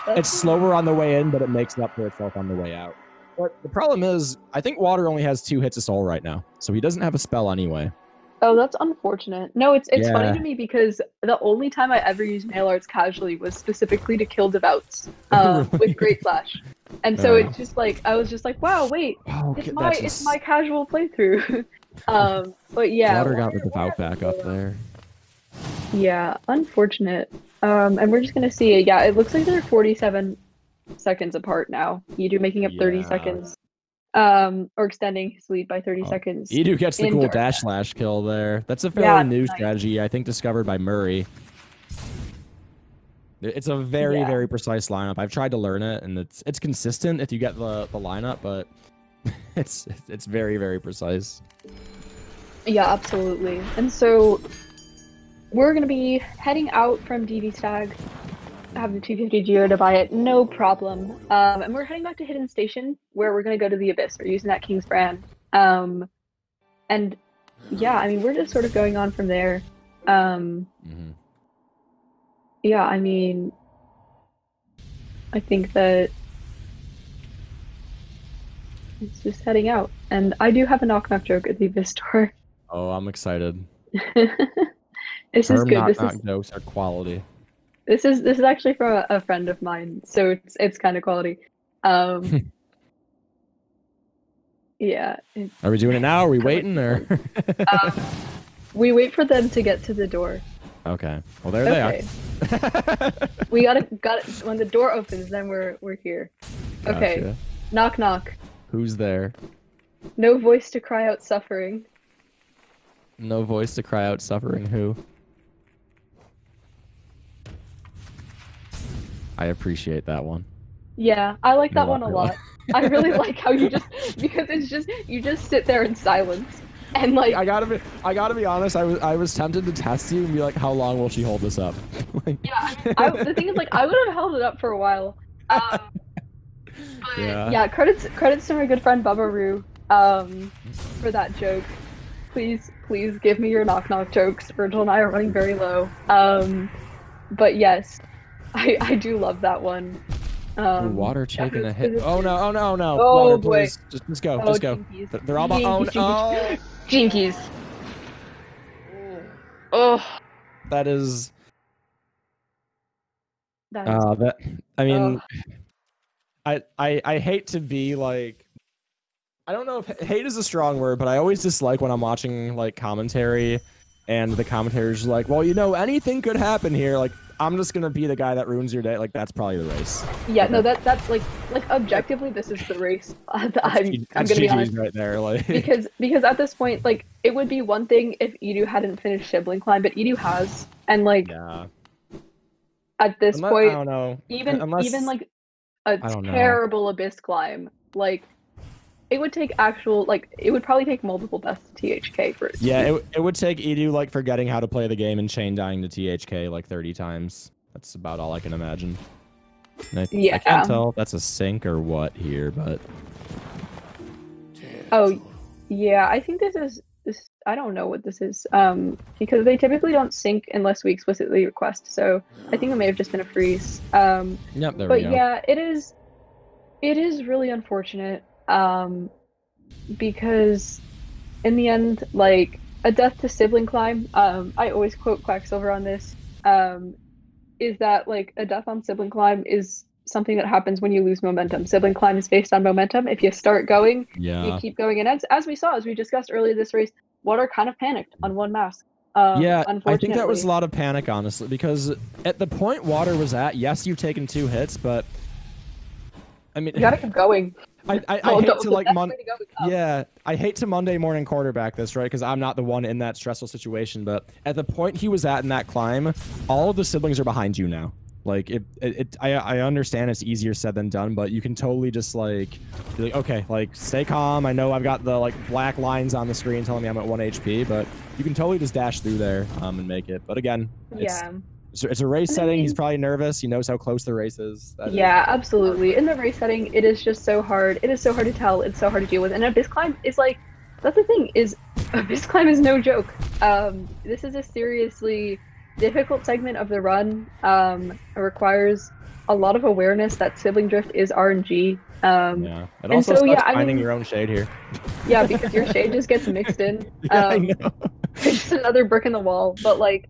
it's slower on the way in, but it makes it up for itself on the way out. But the problem is, I think Water only has 2 hits a soul right now, so he doesn't have a spell anyway. Oh, that's unfortunate. No, it's funny to me because the only time I ever used Mail Arts casually was specifically to kill Devouts with Great Flash. And so it's just like, I was just like, wow, wait, it's my casual playthrough. But yeah. Water got the Devout back up there. Yeah, unfortunate. And we're just going to see, yeah, it looks like they're 47 seconds apart now. Yidu making up 30 seconds. Or extending his lead by 30 seconds. Yidu gets the cool dash slash kill there. That's a fairly new strategy, I think, discovered by Murray. It's a very, very precise lineup. I've tried to learn it, and it's consistent if you get the lineup, but it's very, very precise. Yeah, absolutely. And so we're going to be heading out from DV's Stag. Have the 250 Geo to buy it, no problem. And we're heading back to Hidden Station, where we're going to go to the Abyss. We're using that King's brand. And yeah, I mean, we're just sort of going on from there. Yeah, I mean, I think that it's just heading out. And I do have a knock-knock joke at the Abyss store. Oh, I'm excited. This is good. Knock-knock jokes are quality. This is actually from a friend of mine, so it's kind of quality. Yeah. Are we doing it now? Are we waiting, or? We wait for them to get to the door. Okay. Well, there they are. We got it. When the door opens, then we're here. Okay. Gotcha. Knock knock. Who's there? No voice to cry out suffering. No voice to cry out suffering. Who? I appreciate that one. Yeah, I like that one a lot. I really like how you because it's just, you just sit there in silence and like. I gotta be honest. I was tempted to test you and be like, how long will she hold this up? Like, yeah, I mean, the thing is, like, I would have held it up for a while. But yeah, credits to my good friend Bubbaroo for that joke. Please give me your knock knock jokes. Virgil and I are running very low. But yes. I do love that one. Water taking a hit. Oh no! Oh no! No! Oh Water, boy! Please. Just go! Oh, just go! Jinkies. They're all about. Oh no! Jinkies. Oh. That is. That. That. I mean. I hate to be like. I don't know if hate is a strong word, but I always dislike when I'm watching like commentary, and the commentators are like, well, you know, anything could happen here, like. I'm just gonna be the guy that ruins your day. Like, that's probably the race. Yeah, no, that's like objectively, this is the race. I'm gonna be honest right there, like because at this point, like, it would be one thing if Yidu hadn't finished Shibling Climb, but Yidu has, and like at this point, I don't know. Even like a terrible Abyss Climb, like. It would take it would probably take multiple deaths to THK for it. Yeah, it would take Yidu, like, forgetting how to play the game and chain dying to THK, like, 30 times. That's about all I can imagine. And I can't tell if that's a sink or what here, but... Oh, yeah, I think this is... I don't know what this is, because they typically don't sync unless we explicitly request, so I think it may have just been a freeze. Yep, there we go. But yeah, it is really unfortunate. Because in the end, like, a death to Sibling Climb, I always quote Quacksilver on this, is that, like, a death on Sibling Climb is something that happens when you lose momentum. Sibling Climb is based on momentum. If you start going, you keep going. And as we saw, as we discussed earlier this race, Water kind of panicked on one mask. Yeah, I think that was a lot of panic, honestly, because at the point Water was at, yes, you've taken 2 hits, but, I mean... You gotta keep going. I hate to like I hate to Monday morning quarterback this, right? Because I'm not the one in that stressful situation. But at the point he was at in that climb, all of the siblings are behind you now. Like I understand it's easier said than done, but you can totally just like be like, okay, like stay calm. I know I've got the like black lines on the screen telling me I'm at 1 HP, but you can totally just dash through there and make it. But again, it's It's a race setting. He's probably nervous. He knows how close the race is. Yeah, absolutely. In the race setting, it is just so hard. It is so hard to tell. It's so hard to deal with. And Abyss Climb is like, that's the thing, is Abyss Climb is no joke. This is a seriously difficult segment of the run. It requires a lot of awareness that sibling drift is RNG. Yeah, it also sucks finding your own shade here. Yeah, because your shade just gets mixed in. Yeah, I know. It's just another brick in the wall. But like,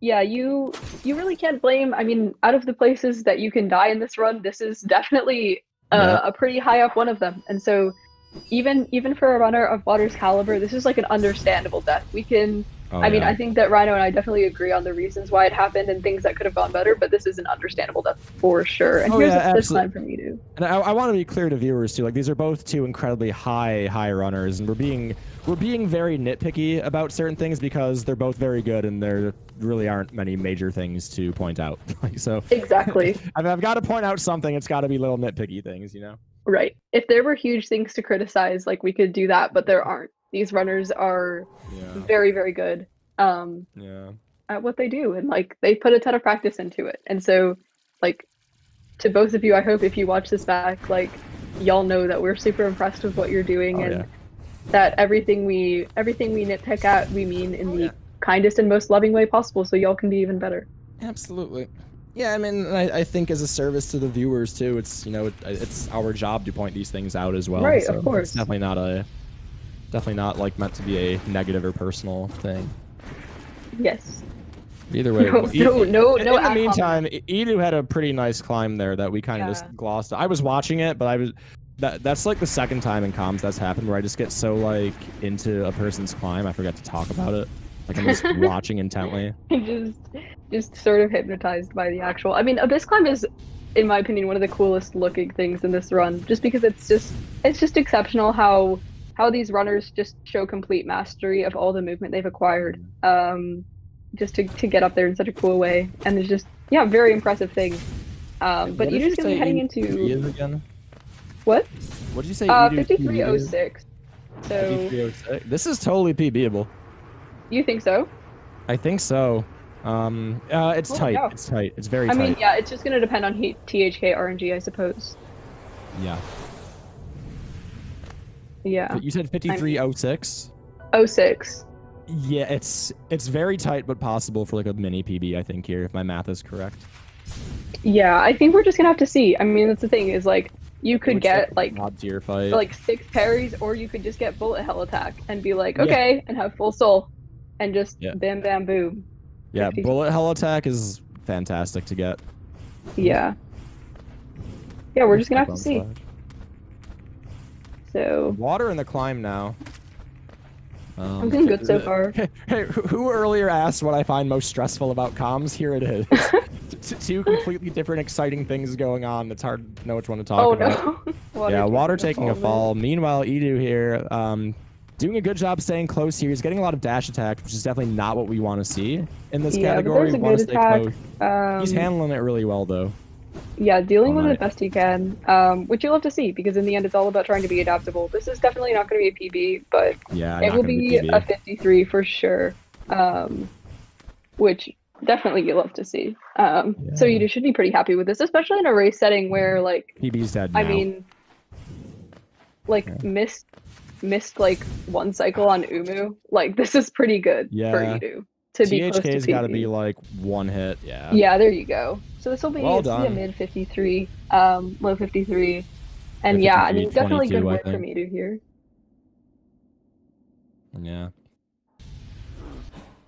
yeah, you really can't blame. I mean, out of the places that you can die in this run, this is definitely a pretty high up one of them. And so, even for a runner of Water's caliber, this is like an understandable death. We can. I mean, I think that Rhino and I definitely agree on the reasons why it happened and things that could have gone better, but this is an understandable death for sure. And here's the first time for me too. And I want to be clear to viewers too. Like, these are both two incredibly high runners, and we're being very nitpicky about certain things because they're both very good, and there really aren't many major things to point out. Like, so exactly. I mean, I've got to point out something. It's got to be little nitpicky things, you know. Right. If there were huge things to criticize, like, we could do that, but there aren't. These runners are very, very good at what they do, and like, they put a ton of practice into it. And so, like, to both of you, I hope if you watch this back, like, y'all know that we're super impressed with what you're doing, and that everything we nitpick at, we mean in the kindest and most loving way possible, so y'all can be even better. Absolutely. Yeah, I mean, I think as a service to the viewers too, it's, you know, it's our job to point these things out as well. Right, so of course. It's definitely not like meant to be a negative or personal thing. Yes. Either way. No. In the meantime, Edu had a pretty nice climb there that we kind of just glossed. I was watching it, but that's like the second time in comms that's happened where I just get so like into a person's climb, I forget to talk about it. Like, I'm just watching intently. Just sort of hypnotized by the actual. I mean, Abyss Climb is, in my opinion, one of the coolest looking things in this run, just because it's just exceptional how these runners just show complete mastery of all the movement they've acquired, just to get up there in such a cool way. And it's just, yeah, very impressive thing. But you're just going to be heading into again? What? What did you say? 5306. So 5306. This is totally PBable. You think so? I think so. It's tight. Yeah. It's tight. It's very tight. I mean, yeah, it's just going to depend on THK RNG, I suppose. Yeah. Yeah. You said 5306? 06. Yeah, it's very tight, but possible for like a mini PB, I think, here, if my math is correct. Yeah, I think we're just going to have to see. I mean, that's the thing, is like, you could get like 6 parries, or you could just get bullet hell attack and be like, okay, and have full soul and just bam, bam, boom. Yeah, bullet hell attack is fantastic to get. Yeah. Yeah, we're just going to have to see. So Water in the climb now. I'm doing good so far. Hey, who earlier asked what I find most stressful about comms? Here it is. Two completely different, exciting things going on. It's hard to know which one to talk about. No. Water taking a fall. Meanwhile, Edu here, doing a good job staying close here. He's getting a lot of dash attacks, which is definitely not what we want to see in this category. We want to stay close. He's handling it really well, though. Yeah, dealing with it best he can, which you'll have to see, because in the end, it's all about trying to be adaptable. This is definitely not going to be a PB, but it will be a 53 for sure, which definitely you'll have to see. So you should be pretty happy with this, especially in a race setting where, like, PB's dead now. I mean, like, missed like one cycle on Umu. Like, this is pretty good for Edu. THK's got to be like one hit, yeah, there you go. So this will be a mid 53, low 53, and 53, I mean, definitely good work from Edu here.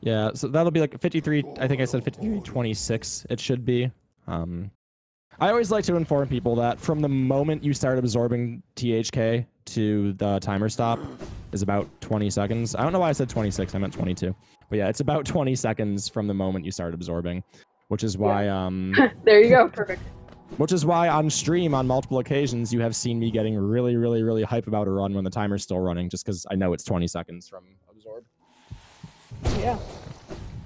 Yeah, so that'll be like 53. I think I said 53.26. It should be. I always like to inform people that from the moment you start absorbing THK to the timer stop is about 20 seconds. I don't know why I said 26. I meant 22. But yeah, it's about 20 seconds from the moment you start absorbing, which is why... there you go. Perfect. Which is why on stream, on multiple occasions, you have seen me getting really, really, really hype about a run when the timer's still running, just because I know it's 20 seconds from absorb. Yeah.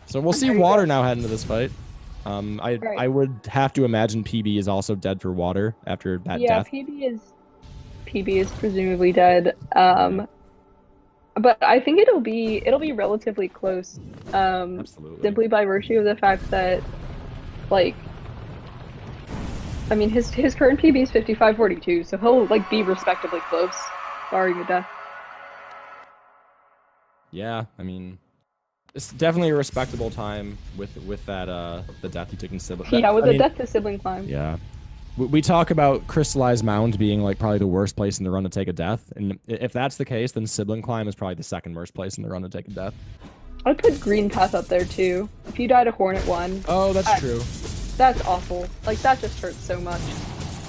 So we'll see Water now head into this fight. I would have to imagine PB is also dead for Water after that death. Yeah, PB is presumably dead. But I think it'll be relatively close, absolutely, simply by virtue of the fact that, like, I mean, his current PB is 55-42, so he'll, like, be respectably close, barring a death. Yeah, I mean, it's definitely a respectable time with that the death he took in sibling. Yeah, with the death to sibling climb. Yeah. We talk about Crystallized Mound being like probably the worst place in the run to take a death, and if that's the case, then Sibling Climb is probably the second worst place in the run to take a death. I'd put Green Path up there too. If you died a Hornet one. Oh, that's true. That's awful. Like, that just hurts so much.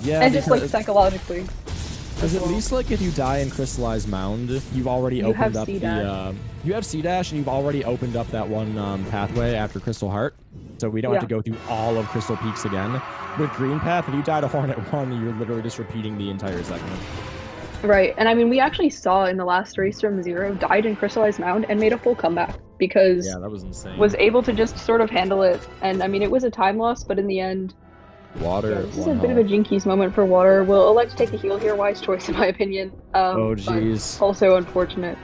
Yeah. And just like psychologically. Because at least like if you die in Crystallized Mound, you've already opened up the you have C-Dash and you've already opened up that one pathway after Crystal Heart. So we don't have to go through all of Crystal Peaks again. With Green Path, if you died a Hornet 1, you're literally just repeating the entire segment. Right, and I mean, we actually saw in the last race from Zero, died in Crystallized Mound and made a full comeback because that was insane. Was able to just sort of handle it. And I mean, it was a time loss, but in the end, this is a bit of a Jinkies moment for Water. We'll elect to take the heel here, wise choice in my opinion. Oh jeez. Also unfortunate.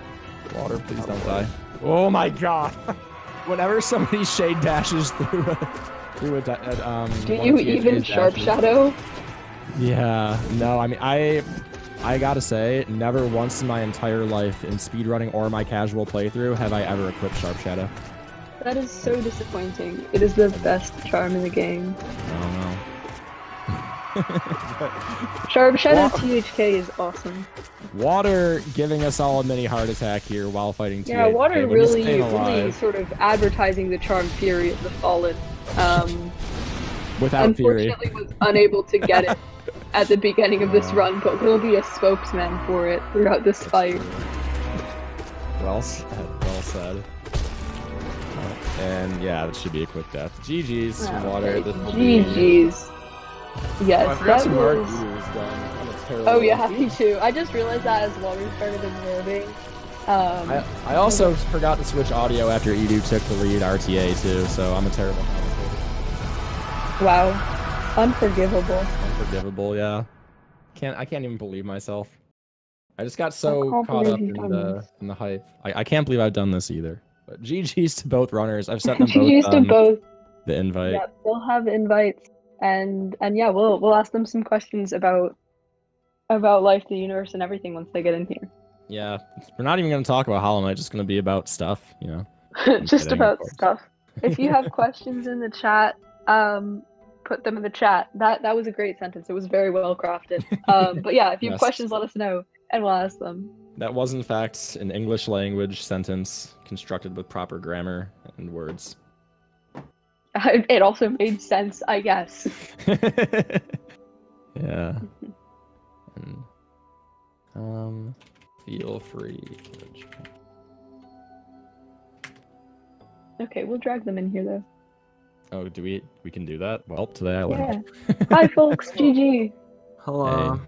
Water, please don't die. Oh my god. Whenever somebody shade dashes through a do you even sharp shadow? Yeah, no, I mean, I gotta say, never once in my entire life in speedrunning or my casual playthrough have I ever equipped sharp shadow. That is so disappointing. It is the best charm in the game. I don't know. Sharp shadow THK is awesome. Water giving us all a mini heart attack here while fighting THK. Yeah, Water really sort of advertising the charm Fury of the Fallen. Without Fury. Unfortunately was unable to get it at the beginning of this run, but will be a spokesman for it throughout this fight. Well said, well said. And yeah, that should be a quick death. GG's, Water. This will GG's. Be... Yes, oh, that was... Oh yeah, me too. I just realized that as well. We started observing. I also forgot to switch audio after Edu took the lead RTA too, so I'm a terrible commentator. Wow. Unforgivable. Unforgivable, yeah. I can't even believe myself. I just got so caught up in the hype. I can't believe I've done this either. But GG's to both runners. I've sent them both, the invite. Yeah, they'll have invites, and yeah, we'll ask them some questions about life, the universe, and everything once they get in here. Yeah, we're not even going to talk about Hollow Knight. Just going to be about stuff, you know. Just about stuff. If you have questions in the chat, put them in the chat. That was a great sentence. It was very well crafted. But yeah, if you have questions, let us know, and we'll ask them. That was, in fact, an English language sentence constructed with proper grammar and words. It also made sense, I guess. Yeah. And, feel free. Okay, we'll drag them in here, though. Oh, do we? We can do that? Well, today I learned. Yeah. Hi, folks. GG. Hello. Hey.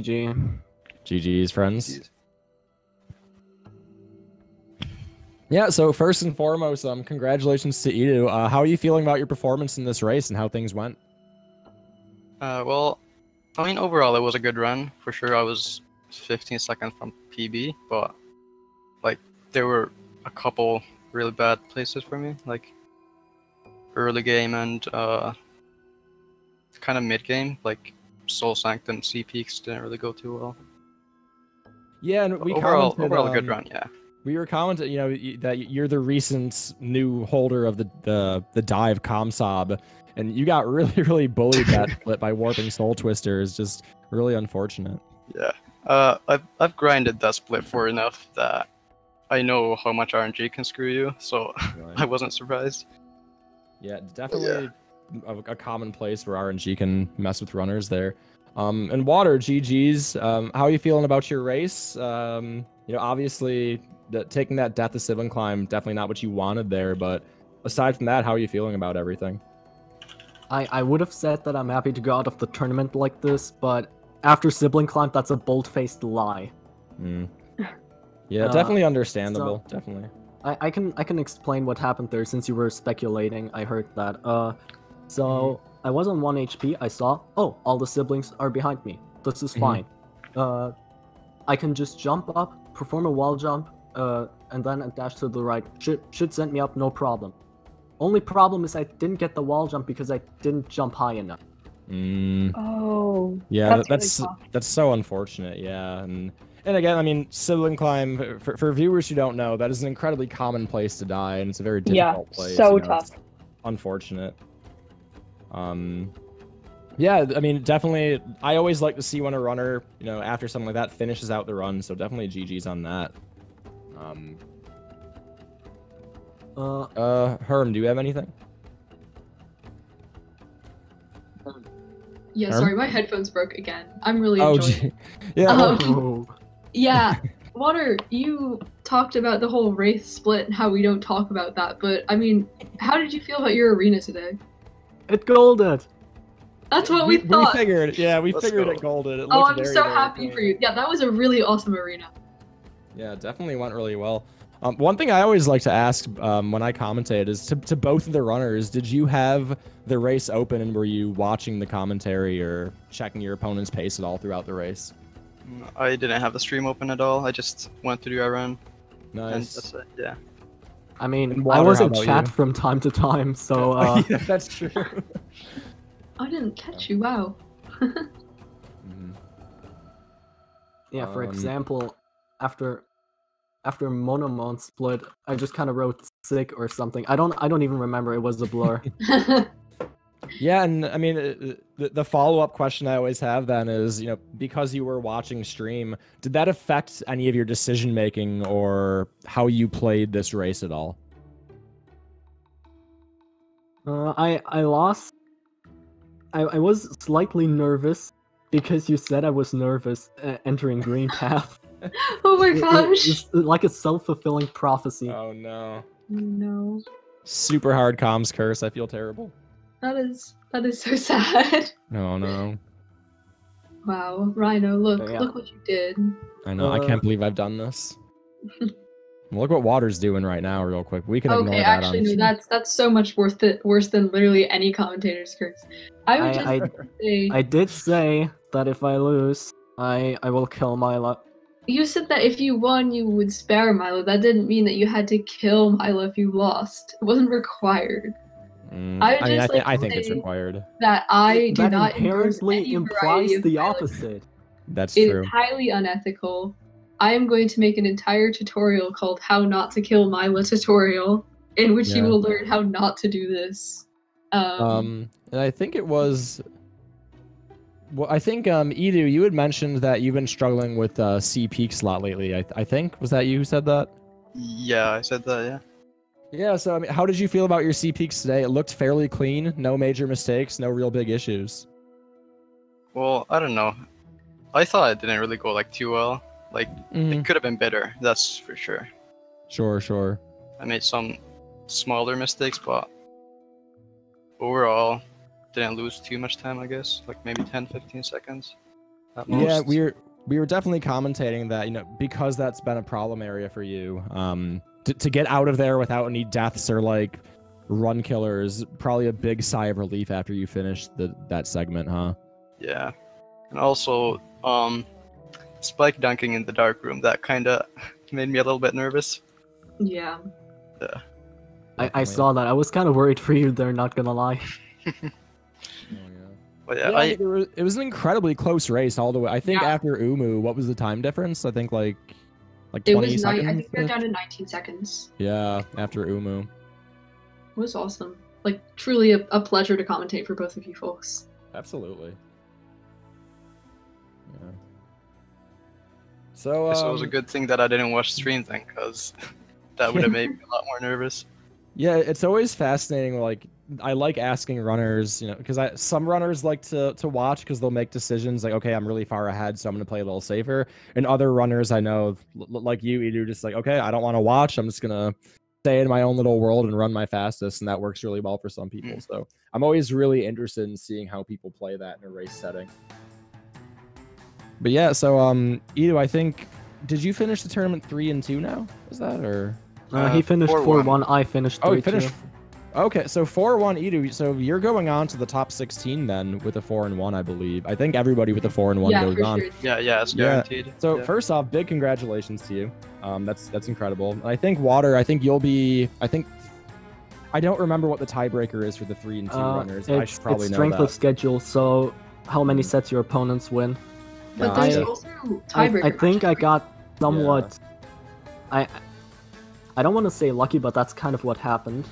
GG. GG's, friends. Jeez. Yeah, so first and foremost, congratulations to Edu. How are you feeling about your performance in this race and how things went? Well, I mean, overall, it was a good run. For sure, I was 15 seconds from PB, but, like, there were a couple really bad places for me, like, early game and, kind of mid-game, like, Soul Sanctum, Sea Peaks didn't really go too well. Yeah, and we overall a good run, yeah. We were commenting, you know, that you're the recent new holder of the dive ComSob, and you got really bullied that flip by Warping Soul Twister. Is just really unfortunate. Yeah, I've grinded that split for enough that I know how much RNG can screw you, so right. I wasn't surprised. Yeah, definitely a common place where RNG can mess with runners there. And Water, GG's. How are you feeling about your race? You know, obviously. Taking that death to sibling climb, definitely not what you wanted there, but aside from that, how are you feeling about everything? I would have said that I'm happy to go out of the tournament like this, but after sibling climb, that's a bold-faced lie. Mm. Yeah, definitely understandable. So definitely. I can explain what happened there since you were speculating. I heard that. I was on 1 HP. I saw, oh, all the siblings are behind me. This is fine. I can just jump up, perform a wall jump, and then I dashed to the right. Should send me up, no problem. Only problem is I didn't get the wall jump because I didn't jump high enough. Mm. Oh. Yeah, that's so unfortunate. Yeah, and again, I mean, sibling climb for viewers who don't know, that is an incredibly common place to die, and it's a very difficult place. Yeah, so tough. Unfortunate. Yeah, I mean, definitely. I always like to see when a runner, you know, after something like that finishes out the run. So definitely GG's on that. Herm, do you have anything? Yeah, sorry, my headphones broke again. I'm really enjoying it. Yeah. Yeah, Water, you talked about the whole Wraith split and how we don't talk about that, but I mean, how did you feel about your arena today? It golded. That's what we thought. We figured, yeah, we figured it golded. It looked I'm so happy for you. Yeah, that was a really awesome arena. Yeah, definitely went really well. One thing I always like to ask when I commentate is to both of the runners, did you have the race open and were you watching the commentary or checking your opponent's pace at all throughout the race? I didn't have the stream open at all. I just went to do our run. Nice. And that's it, yeah. I mean, I was in chat from time to time, so... yeah, that's true. I didn't catch you, wow. Yeah, for example, after Monomon split, I just kind of wrote sick or something. I don't even remember. It was a blur. Yeah, and I mean, the follow-up question I always have then is, you know, because you were watching stream, did that affect any of your decision-making or how you played this race at all? I lost. I was slightly nervous because you said I was nervous entering Green Path. Oh my gosh! It's like a self-fulfilling prophecy. Oh no. No. Super hard comms curse. I feel terrible. That is so sad. Oh no. Wow, Rhino, look, yeah. Look what you did. I know. I can't believe I've done this. Well, look what Water's doing right now, real quick. We can ignore that. Okay, actually, no, that's so much worse than literally any commentator's curse. I did say that if I lose, I will kill Milo. You said that if you won, you would spare Milo. That didn't mean that you had to kill Milo if you lost. It wasn't required. I think it's required. That I do that not inherently implies the opposite. That's true. It is highly unethical. I am going to make an entire tutorial called "How Not to Kill Milo" tutorial, in which you will learn how not to do this. And I think it was. Well, I think, Edu, you had mentioned that you've been struggling with C-Peaks a lot lately, I think. Was that you who said that? Yeah, I said that, yeah. Yeah, so, I mean, how did you feel about your C-Peaks today? It looked fairly clean, no major mistakes, no real big issues. Well, I don't know. I thought it didn't really go, like, too well. Like, it could have been better, that's for sure. Sure, sure. I made some smaller mistakes, but overall... didn't lose too much time, I guess, like maybe 10-15 seconds at most. Yeah, we were definitely commentating that, you know, because that's been a problem area for you, to get out of there without any deaths or like run killers, probably a big sigh of relief after you finished that segment, huh? Yeah, and also spike dunking in the dark room, that kind of made me a little bit nervous. Yeah. Yeah. I saw that. I was kind of worried for you there, not gonna lie. But yeah, it was an incredibly close race all the way. I think after Umu, what was the time difference? I think like 20 seconds. I think we were down to 19 seconds. Yeah, after Umu. It was awesome. Like, truly a pleasure to commentate for both of you folks. Absolutely. Yeah. So it was a good thing that I didn't watch stream then, because that would have made me a lot more nervous. Yeah, it's always fascinating, like, I like asking runners, you know, because some runners like to watch because they'll make decisions like, okay, I'm really far ahead, so I'm going to play a little safer. And other runners I know, like you, Edu, just like, okay, I don't want to watch. I'm just going to stay in my own little world and run my fastest. And that works really well for some people. So I'm always really interested in seeing how people play that in a race setting. But yeah, so Edu, I think, did you finish the tournament 3-2 now? Is that, or? He finished 4-1. I finished 3-2. Okay, so 4-1 Edu. So you're going on to the top 16 then with a 4-1, I believe. I think everybody with a 4-1 goes on. Sure. Yeah, it's guaranteed. Yeah. So first off, big congratulations to you. That's incredible. And I think Water, I don't remember what the tiebreaker is for the 3 and 2 runners. I should probably know that. It's strength of schedule, so how many sets your opponents win. But there's also tiebreaker. I think I got somewhat. I don't want to say lucky, but that's kind of what happened.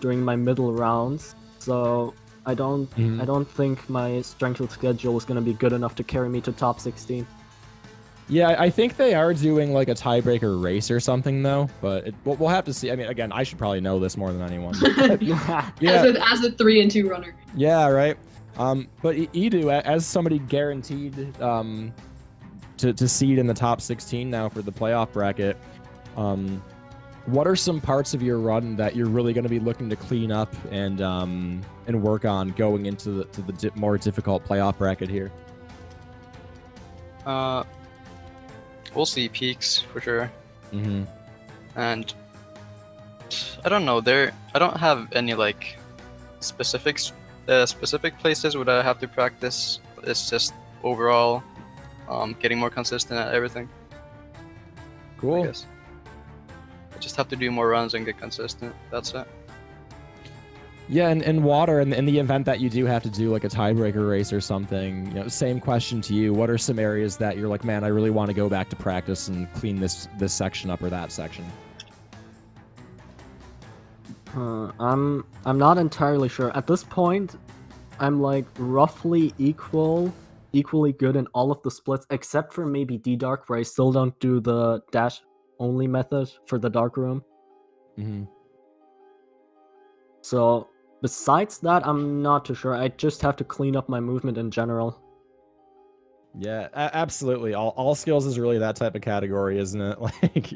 During my middle rounds, so I don't think my strength of schedule is going to be good enough to carry me to top 16. Yeah, I think they are doing like a tiebreaker race or something though, but we'll have to see. I mean, again, I should probably know this more than anyone. As a 3 and 2 runner. Yeah, right. But Edu, as somebody guaranteed to seed in the top 16 now for the playoff bracket. What are some parts of your run that you're really going to be looking to clean up and work on going into the more difficult playoff bracket here? We'll see peaks for sure. Mm-hmm. And I don't know. I don't have any like specific places where I have to practice. It's just overall getting more consistent at everything. Cool. I guess. Just have to do more runs and get consistent. That's it. Yeah, and Water, in the event that you do have to do like a tiebreaker race or something, you know, same question to you. What are some areas that you're like, man, I really want to go back to practice and clean this section up or that section? I'm not entirely sure at this point. I'm like roughly equally good in all of the splits except for maybe D-Dark, where I still don't do the dash only method for the dark room. Mm-hmm. So besides that, I'm not too sure. I just have to clean up my movement in general. Yeah, absolutely. All skills is really that type of category, isn't it? Like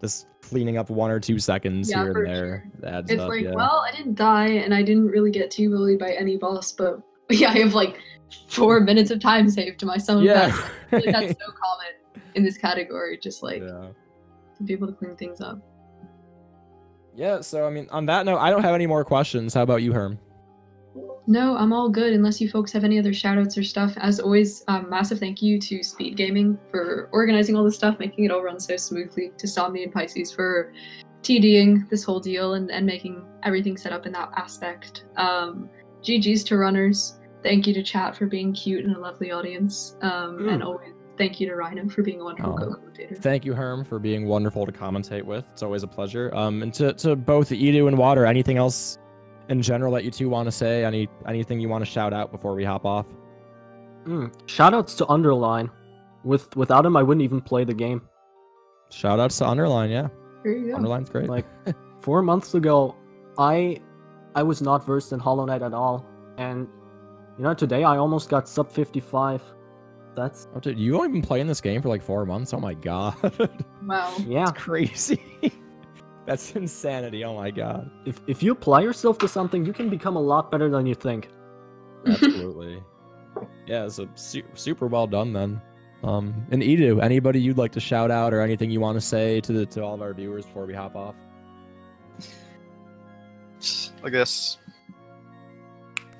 just cleaning up 1 or 2 seconds here and there. Sure. Adds it's up, like, well, I didn't die and I didn't really get too bullied by any boss, but yeah, I have like 4 minutes of time saved to my summon. Yeah, like, that's so common in this category, just like to be able to clean things up. Yeah, so I mean, on that note, I don't have any more questions. How about you, Herm? No, I'm all good, unless you folks have any other shoutouts or stuff. As always, massive thank you to Speed Gaming for organizing all this stuff, making it all run so smoothly, to Somni and Pisces for TDing this whole deal and making everything set up in that aspect. GG's to runners. Thank you to chat for being cute and a lovely audience. And always thank you to Rhino for being a wonderful commentator. Thank you, Herm, for being wonderful to commentate with. It's always a pleasure. And to both Edu and Water, anything else in general that you two want to say? Anything you want to shout out before we hop off? Shoutouts to Underline. Without him, I wouldn't even play the game. Shoutouts to Underline, yeah. Here you go. Underline's great. Like 4 months ago, I was not versed in Hollow Knight at all, and you know, today I almost got sub 55. That's... Oh, dude, you only been playing this game for like 4 months? Oh my god. Wow. Yeah. That's crazy. That's insanity. Oh my god. If you apply yourself to something, you can become a lot better than you think. Absolutely. Yeah, so super well done then. And Edu, anybody you'd like to shout out or anything you want to say to all of our viewers before we hop off? I guess...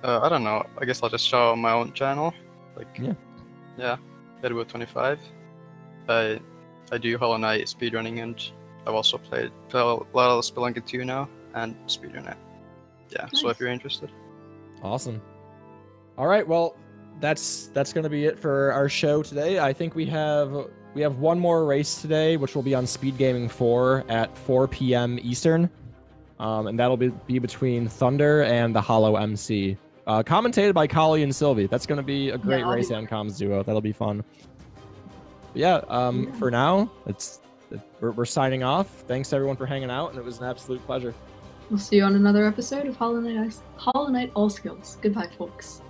I don't know. I guess I'll just shout out my own channel. Like... Yeah. Yeah, Eduboy25. I do Hollow Knight speedrunning, and I've also played a lot of Spelunky 2 now and speedrun it. Yeah, nice. So if you're interested. Awesome. All right, well, that's going to be it for our show today. I think we have one more race today, which will be on Speed Gaming 4 at 4 p.m. Eastern. And that'll be between Thunder and the Hollow MC. Commentated by Collie and Sylvie. That's going to be a great race and comms duo. That'll be fun. But yeah, for now, we're signing off. Thanks, everyone, for hanging out, and it was an absolute pleasure. We'll see you on another episode of Hollow Knight All-Skills. Goodbye, folks.